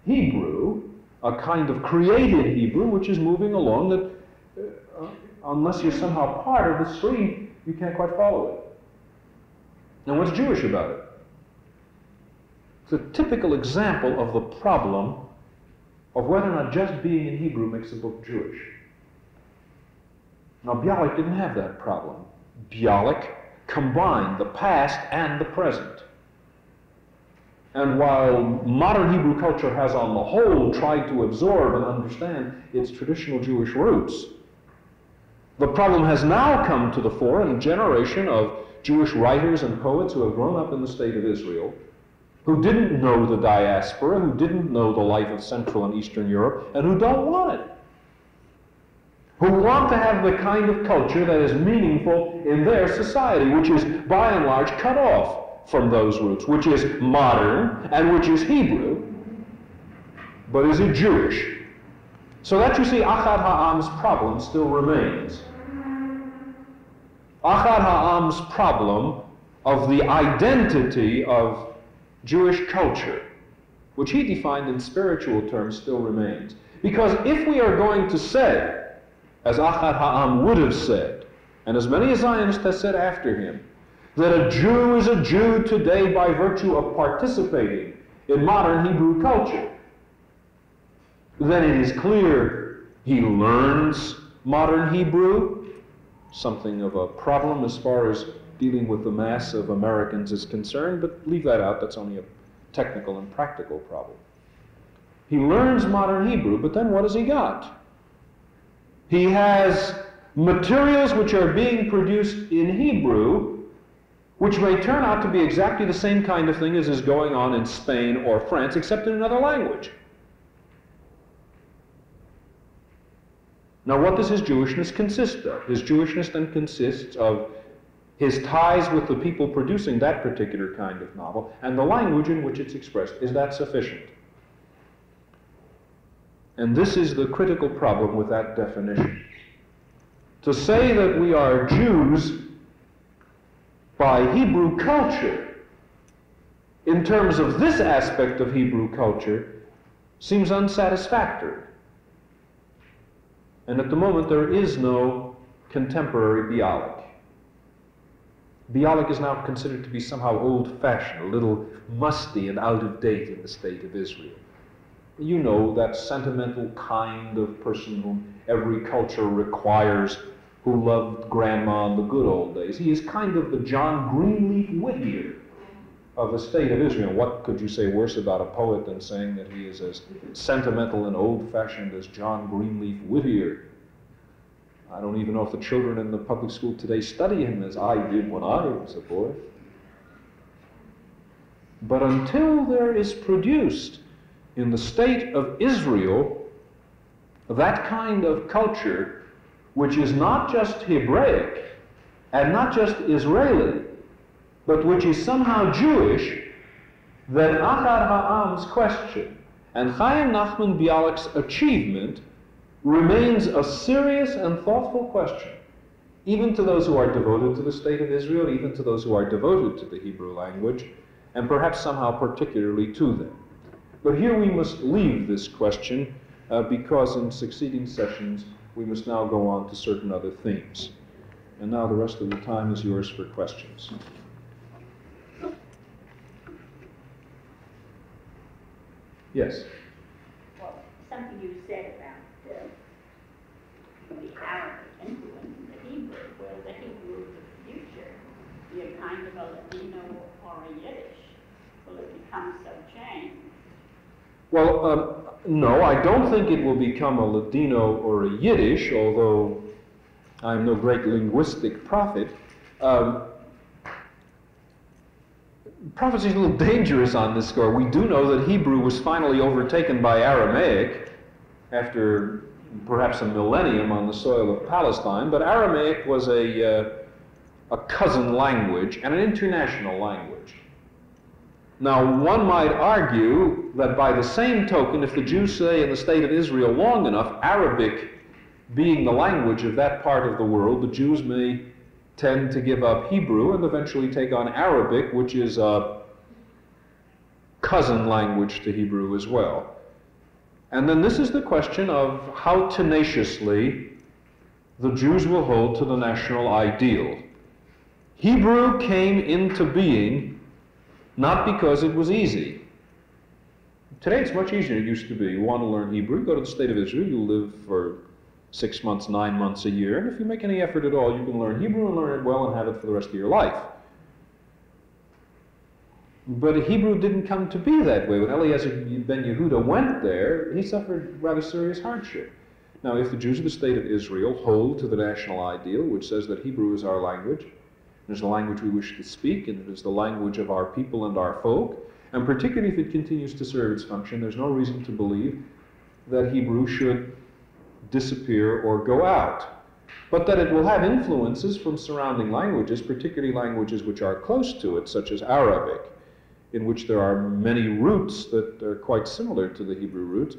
Hebrew, a kind of created Hebrew which is moving along that, uh, unless you're somehow part of the stream, you can't quite follow it. Now, what's Jewish about it? It's a typical example of the problem of whether or not just being in Hebrew makes a book Jewish. Now, Bialik didn't have that problem. Bialik combined the past and the present. And while modern Hebrew culture has, on the whole, tried to absorb and understand its traditional Jewish roots, the problem has now come to the fore in a generation of Jewish writers and poets who have grown up in the state of Israel, who didn't know the diaspora, who didn't know the life of Central and Eastern Europe, and who don't want it, who want to have the kind of culture that is meaningful in their society, which is by and large cut off from those roots, which is modern and which is Hebrew, but is it Jewish? So that, you see, Ahad Ha'am's problem still remains. Ahad Ha'am's problem of the identity of Jewish culture, which he defined in spiritual terms, still remains. Because if we are going to say, as Ahad Ha'am would have said, and as many Zionists have said after him, that a Jew is a Jew today by virtue of participating in modern Hebrew culture, then it is clear he learns modern Hebrew, something of a problem as far as dealing with the mass of Americans is concerned, but leave that out, that's only a technical and practical problem. He learns modern Hebrew, but then what has he got? He has materials which are being produced in Hebrew, which may turn out to be exactly the same kind of thing as is going on in Spain or France, except in another language. Now, what does his Jewishness consist of? His Jewishness then consists of his ties with the people producing that particular kind of novel and the language in which it's expressed. Is that sufficient? And this is the critical problem with that definition. To say that we are Jews by Hebrew culture, in terms of this aspect of Hebrew culture, seems unsatisfactory. And at the moment, there is no contemporary Bialik. Bialik is now considered to be somehow old-fashioned, a little musty and out of date in the state of Israel. You know, that sentimental kind of person whom every culture requires, who loved grandma in the good old days. He is kind of the John Greenleaf Whittier of the state of Israel. What could you say worse about a poet than saying that he is as sentimental and old-fashioned as John Greenleaf Whittier? I don't even know if the children in the public school today study him as I did when I was a boy. But until there is produced in the state of Israel that kind of culture which is not just Hebraic and not just Israeli, but which is somehow Jewish, then Ahad Ha'am's question and Chaim Nachman Bialik's achievement remains a serious and thoughtful question, even to those who are devoted to the state of Israel, even to those who are devoted to the Hebrew language, and perhaps somehow particularly to them. But here we must leave this question, uh, because in succeeding sessions we must now go on to certain other themes. And now the rest of the time is yours for questions. Yes? Well, something you said about uh, the Arabic influence in the Hebrew, well, the Hebrew of the future, you're kind of a Ladino or a Yiddish, will it become so changed? Well, um, no, I don't think it will become a Ladino or a Yiddish, although I'm no great linguistic prophet. Um, prophecy is a little dangerous on this score. We do know that Hebrew was finally overtaken by Aramaic after perhaps a millennium on the soil of Palestine, but Aramaic was a, uh, a cousin language and an international language. Now, one might argue that by the same token, if the Jews stay in the state of Israel long enough, Arabic being the language of that part of the world, the Jews may tend to give up Hebrew and eventually take on Arabic, which is a cousin language to Hebrew as well. And then this is the question of how tenaciously the Jews will hold to the national ideal. Hebrew came into being not because it was easy. Today it's much easier than it used to be. You want to learn Hebrew, go to the state of Israel, you live for six months, nine months, a year, and if you make any effort at all, you can learn Hebrew and learn it well and have it for the rest of your life. But Hebrew didn't come to be that way. When Eliezer Ben-Yehuda went there, he suffered rather serious hardship. Now, if the Jews of the state of Israel hold to the national ideal, which says that Hebrew is our language, it is the language we wish to speak, and it is the language of our people and our folk, and particularly if it continues to serve its function, there's no reason to believe that Hebrew should disappear or go out. But that it will have influences from surrounding languages, particularly languages which are close to it, such as Arabic, in which there are many roots that are quite similar to the Hebrew roots.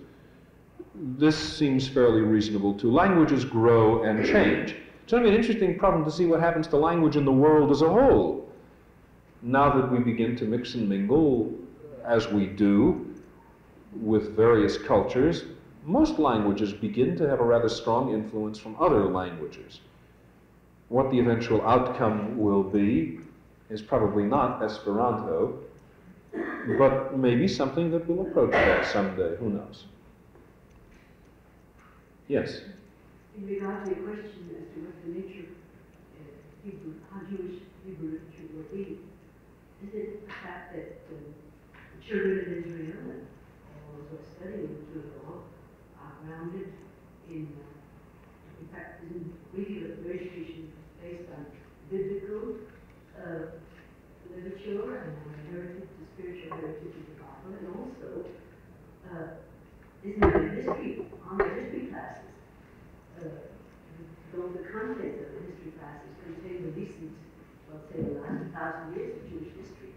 This seems fairly reasonable too. Languages grow and change. It's going to be an interesting problem to see what happens to language in the world as a whole, now that we begin to mix and mingle, as we do, with various cultures. Most languages begin to have a rather strong influence from other languages. What the eventual outcome will be is probably not Esperanto, but maybe something that will approach that someday. Who knows? Yes? In regard to the question as to what the nature of Hebrew, how Jewish Hebrew literature will be, is it the fact that um, the children in Israel and those who are studying the law are grounded in, uh, in fact, in regular Jewish tradition based on biblical uh, literature and on heritage, the spiritual heritage of the Bible, and also uh, isn't there a history on the history classes? Uh, though the contents of the history classes contain the recent, well, say, the last thousand years of Jewish history.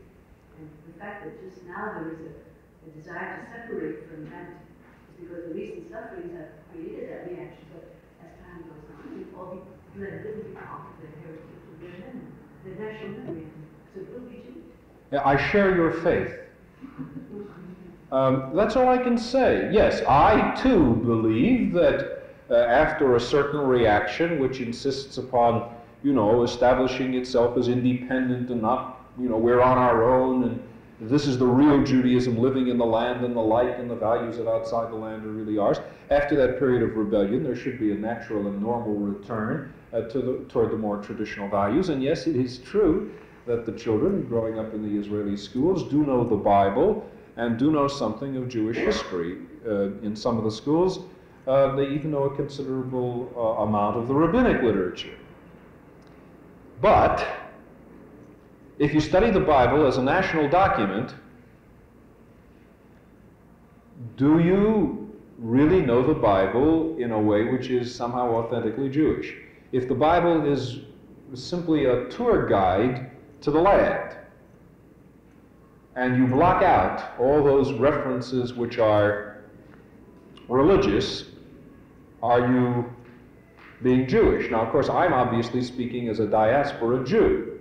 And the fact that just now there is a, a desire to separate from that is because the recent sufferings have created that reaction, but as time goes on, you all be let them be off the heritage of their memory, their national memory. So it will be Jewish. I share your faith. um, that's all I can say. Yes, I too believe that. Uh, after a certain reaction which insists upon, you know, establishing itself as independent and not, you know, we're on our own and this is the real Judaism living in the land and the light and the values that outside the land are really ours. After that period of rebellion, there should be a natural and normal return uh, to the, toward the more traditional values. And yes, it is true that the children growing up in the Israeli schools do know the Bible and do know something of Jewish history. Uh, in some of the schools, Uh, they even know a considerable uh, amount of the rabbinic literature. But if you study the Bible as a national document, do you really know the Bible in a way which is somehow authentically Jewish? If the Bible is simply a tour guide to the land, and you block out all those references which are religious, are you being Jewish? Now, of course, I'm obviously speaking as a diaspora Jew,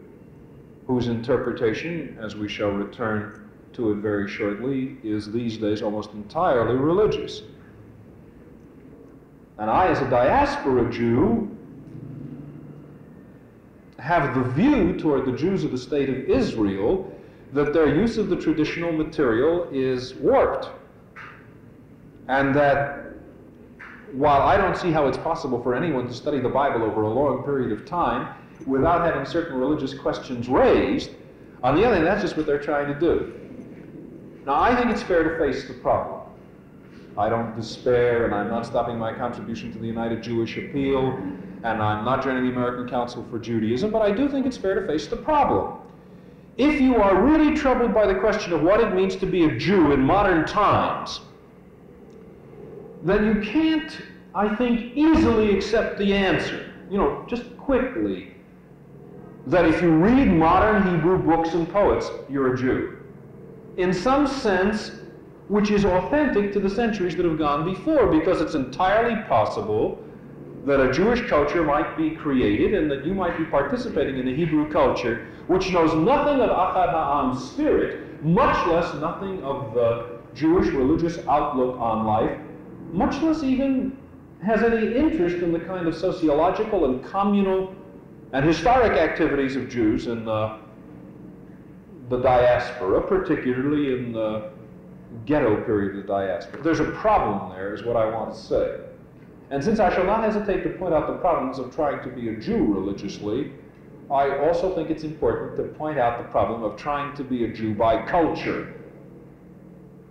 whose interpretation, as we shall return to it very shortly, is these days almost entirely religious. And I, as a diaspora Jew, have the view toward the Jews of the State of Israel that their use of the traditional material is warped. And that while I don't see how it's possible for anyone to study the Bible over a long period of time without having certain religious questions raised, on the other hand, that's just what they're trying to do. Now, I think it's fair to face the problem. I don't despair, and I'm not stopping my contribution to the United Jewish Appeal, and I'm not joining the American Council for Judaism, but I do think it's fair to face the problem. If you are really troubled by the question of what it means to be a Jew in modern times, then you can't, I think, easily accept the answer, you know, just quickly, that if you read modern Hebrew books and poets, you're a Jew, in some sense which is authentic to the centuries that have gone before, because it's entirely possible that a Jewish culture might be created and that you might be participating in the Hebrew culture, which knows nothing of Ahad Ha'am's spirit, much less nothing of the Jewish religious outlook on life, much less even has any interest in the kind of sociological and communal and historic activities of Jews in the, the diaspora, particularly in the ghetto period of the diaspora. There's a problem there, is what I want to say. And since I shall not hesitate to point out the problems of trying to be a Jew religiously, I also think it's important to point out the problem of trying to be a Jew by culture.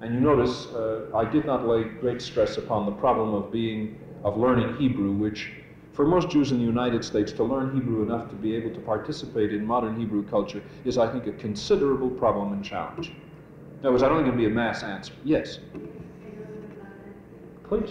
And you notice uh, I did not lay great stress upon the problem of being, of learning Hebrew, which for most Jews in the United States, to learn Hebrew enough to be able to participate in modern Hebrew culture is, I think, a considerable problem and challenge. In other words, I don't think it would be a mass answer. Yes? Please.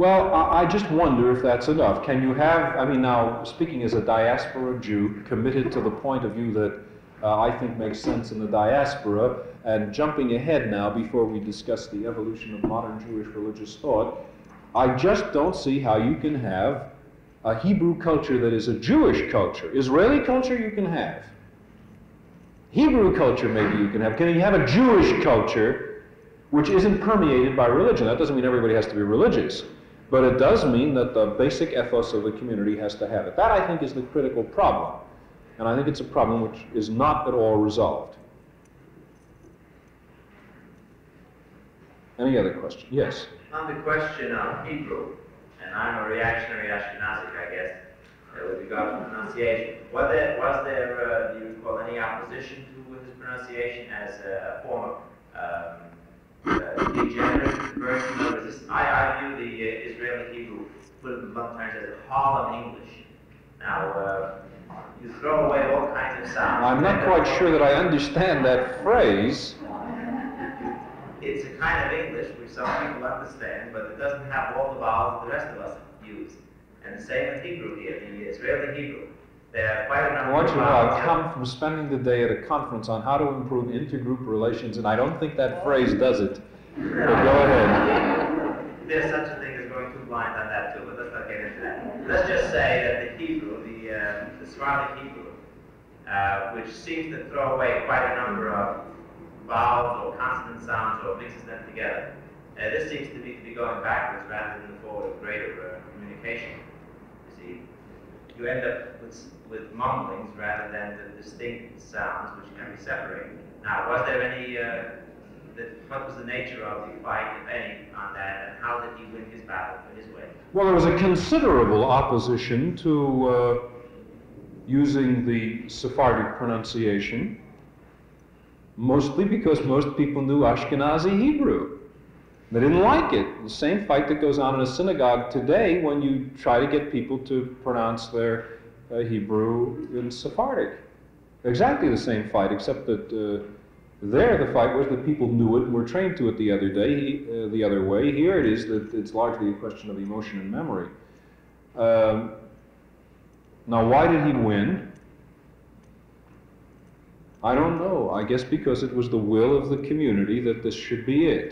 Well, I just wonder if that's enough. Can you have, I mean, now, speaking as a diaspora Jew, committed to the point of view that uh, I think makes sense in the diaspora, and jumping ahead now before we discuss the evolution of modern Jewish religious thought, I just don't see how you can have a Hebrew culture that is a Jewish culture. Israeli culture you can have. Hebrew culture maybe you can have. Can you have a Jewish culture which isn't permeated by religion? That doesn't mean everybody has to be religious. But it does mean that the basic ethos of the community has to have it. That, I think, is the critical problem. And I think it's a problem which is not at all resolved. Any other question? Yes? On the question of Hebrew, and I'm a reactionary Ashkenazic, I guess, with regard to pronunciation, was there, was there uh, do you recall any opposition to his pronunciation as a form of um, Uh, degenerate version of resistance? I, I view the uh, Israeli Hebrew, put it in blunt terms, as Harlem English. Now, uh, you throw away all kinds of sounds. I'm not quite sure that I understand that phrase. It's a kind of English which some people understand, but it doesn't have all the vowels the rest of us use. And the same with Hebrew here, the Israeli Hebrew. I want you to know, I've come from spending the day at a conference on how to improve intergroup relations, and I don't think that phrase does it. But go ahead. There's such a thing as going too blind on that, too, but let's not get into that. Let's just say that the Hebrew, the, uh, the Sephardic Hebrew, uh, which seems to throw away quite a number of vowels or consonant sounds or mixes them together, uh, this seems to me to be going backwards rather than forward of greater uh, communication. You see, you end up with with mumblings rather than the distinct sounds which can be separated. Now, was there any, uh, the, what was the nature of the fight, if any, on that, and how did he win his battle in his way? Well, there was a considerable opposition to uh, using the Sephardic pronunciation, mostly because most people knew Ashkenazi Hebrew. They didn't like it. The same fight that goes on in a synagogue today when you try to get people to pronounce their Uh, Hebrew and Sephardic. Exactly the same fight, except that uh, there the fight was that people knew it and were trained to it the other day, uh, the other way. Here it is that it's largely a question of emotion and memory. Um, now, why did he win? I don't know. I guess because it was the will of the community that this should be it.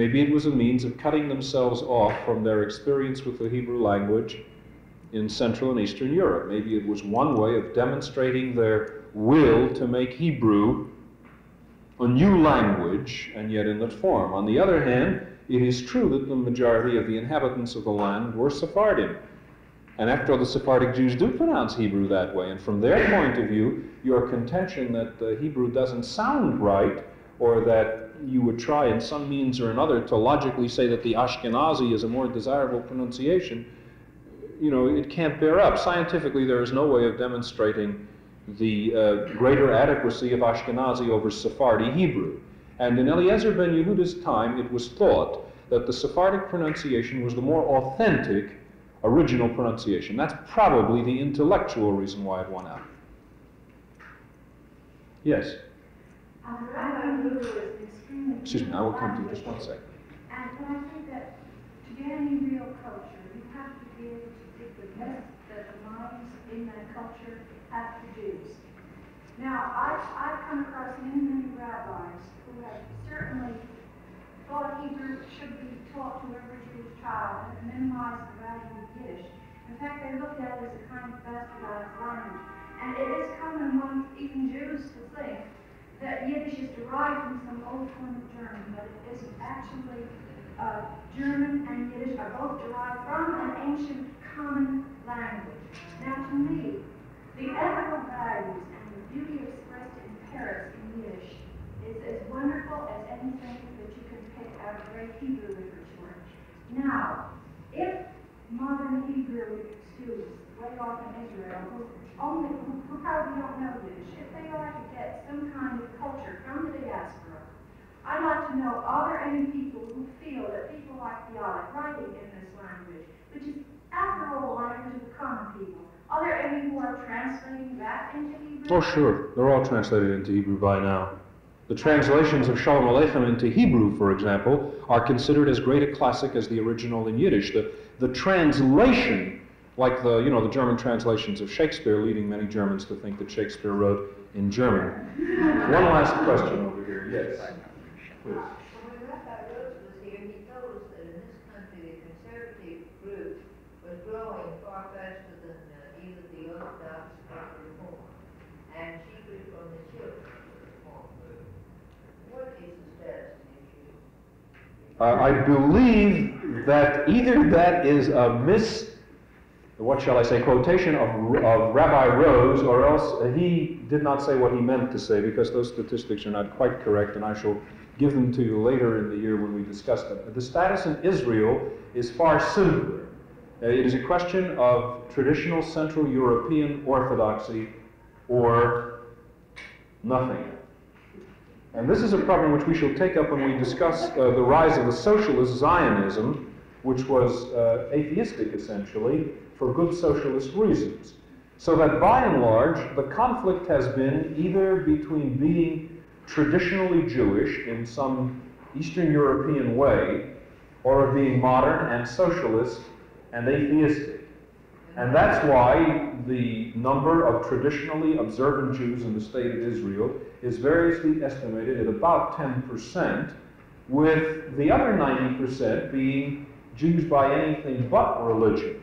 Maybe it was a means of cutting themselves off from their experience with the Hebrew language in Central and Eastern Europe. Maybe it was one way of demonstrating their will to make Hebrew a new language, and yet in that form. On the other hand, it is true that the majority of the inhabitants of the land were Sephardim. And after all, the Sephardic Jews do pronounce Hebrew that way. And from their point of view, your contention that uh, Hebrew doesn't sound right, or that you would try in some means or another to logically say that the Ashkenazi is a more desirable pronunciation, you know, it can't bear up. Scientifically, there is no way of demonstrating the uh, greater adequacy of Ashkenazi over Sephardi Hebrew. And in Eliezer Ben-Yehuda's time, it was thought that the Sephardic pronunciation was the more authentic original pronunciation. That's probably the intellectual reason why it won out. Yes? Excuse me, I will come to you just one second. And I think that to get any real culture, you have to be able to that the minds in that culture have to do. Now, I've, I've come across many, many rabbis who have certainly thought Hebrew should be taught to every Jewish child and minimize the value of Yiddish. In fact, they look at it as a kind of bastardized language. And it is common among even Jews to think that Yiddish is derived from some old form of German, but it isn't actually. Uh, German and Yiddish are both derived from an ancient common language. Now, to me, the ethical values and the beauty expressed in Paris in Yiddish is as wonderful as anything that you can pick out of great Hebrew literature. Now, if modern Hebrew students way off in Israel, who only who, who probably don't know Yiddish, if they are to get some kind of culture from the diaspora, I'd like to know, are there any people who feel that people like Bialik writing in this language, which is, after all, a language of the common people, are there any who are translating that into Hebrew? Oh, sure. They're all translated into Hebrew by now. The translations of Shalom Aleichem into Hebrew, for example, are considered as great a classic as the original in Yiddish. The, the translation, like the, you know, the German translations of Shakespeare, leading many Germans to think that Shakespeare wrote in German. One last question over here. Yes. Please. When Rabbi Rhodes was here, he told us that in this country, the conservative group was growing far faster than uh, either the Orthodox or the Reform, and chiefly from the children of the Reform group. What is the status of the issue? Uh, I believe that either that is a mis, what shall I say, quotation of, of Rabbi Rhodes, or else he did not say what he meant to say, because those statistics are not quite correct, and I shall give them to you later in the year when we discuss them. But the status in Israel is far simpler. Uh, it is a question of traditional Central European orthodoxy or nothing. And this is a problem which we shall take up when we discuss uh, the rise of the socialist Zionism, which was uh, atheistic, essentially, for good socialist reasons. So that by and large, the conflict has been either between being traditionally Jewish in some Eastern European way, or being modern and socialist and atheistic. And that's why the number of traditionally observant Jews in the state of Israel is variously estimated at about ten percent, with the other ninety percent being Jews by anything but religion.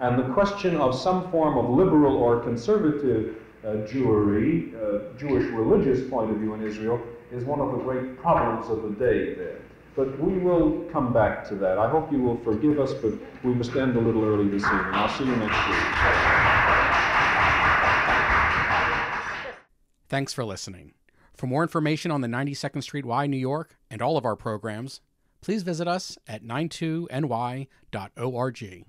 And the question of some form of liberal or conservative uh, Jewry, uh, Jewish religious point of view in Israel, is one of the great problems of the day there. But we will come back to that. I hope you will forgive us, but we must end a little early this evening. I'll see you next week. Thanks for listening. For more information on the ninety-second Street Y New York and all of our programs, please visit us at ninety-two N Y dot org.